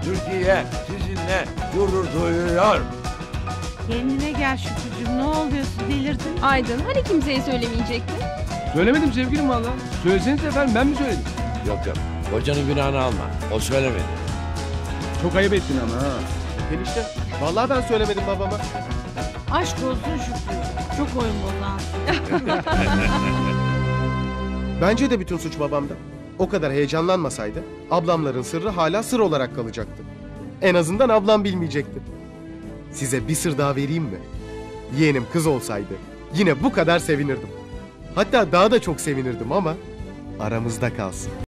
Türkiye sizinle gurur duyuyor. Kendine gel Şükrücüğüm, ne oluyorsun, delirdin? Aydın, hani kimseye söylemeyecektin? Söylemedim sevgilim valla. Söylesenize efendim, ben mi söyledim? Yok yok. Kocanın günahını alma. O söylemedi. Çok ayıp ettin ama ha. Enişte, vallahi ben söylemedim babama. Aşk olsun Şükrü. Çok oyun vallahi. Bence de bütün suç babamda. O kadar heyecanlanmasaydı ablamların sırrı hala sır olarak kalacaktı. En azından ablam bilmeyecekti. Size bir sır daha vereyim mi? Yeğenim kız olsaydı yine bu kadar sevinirdim. Hatta daha da çok sevinirdim ama aramızda kalsın.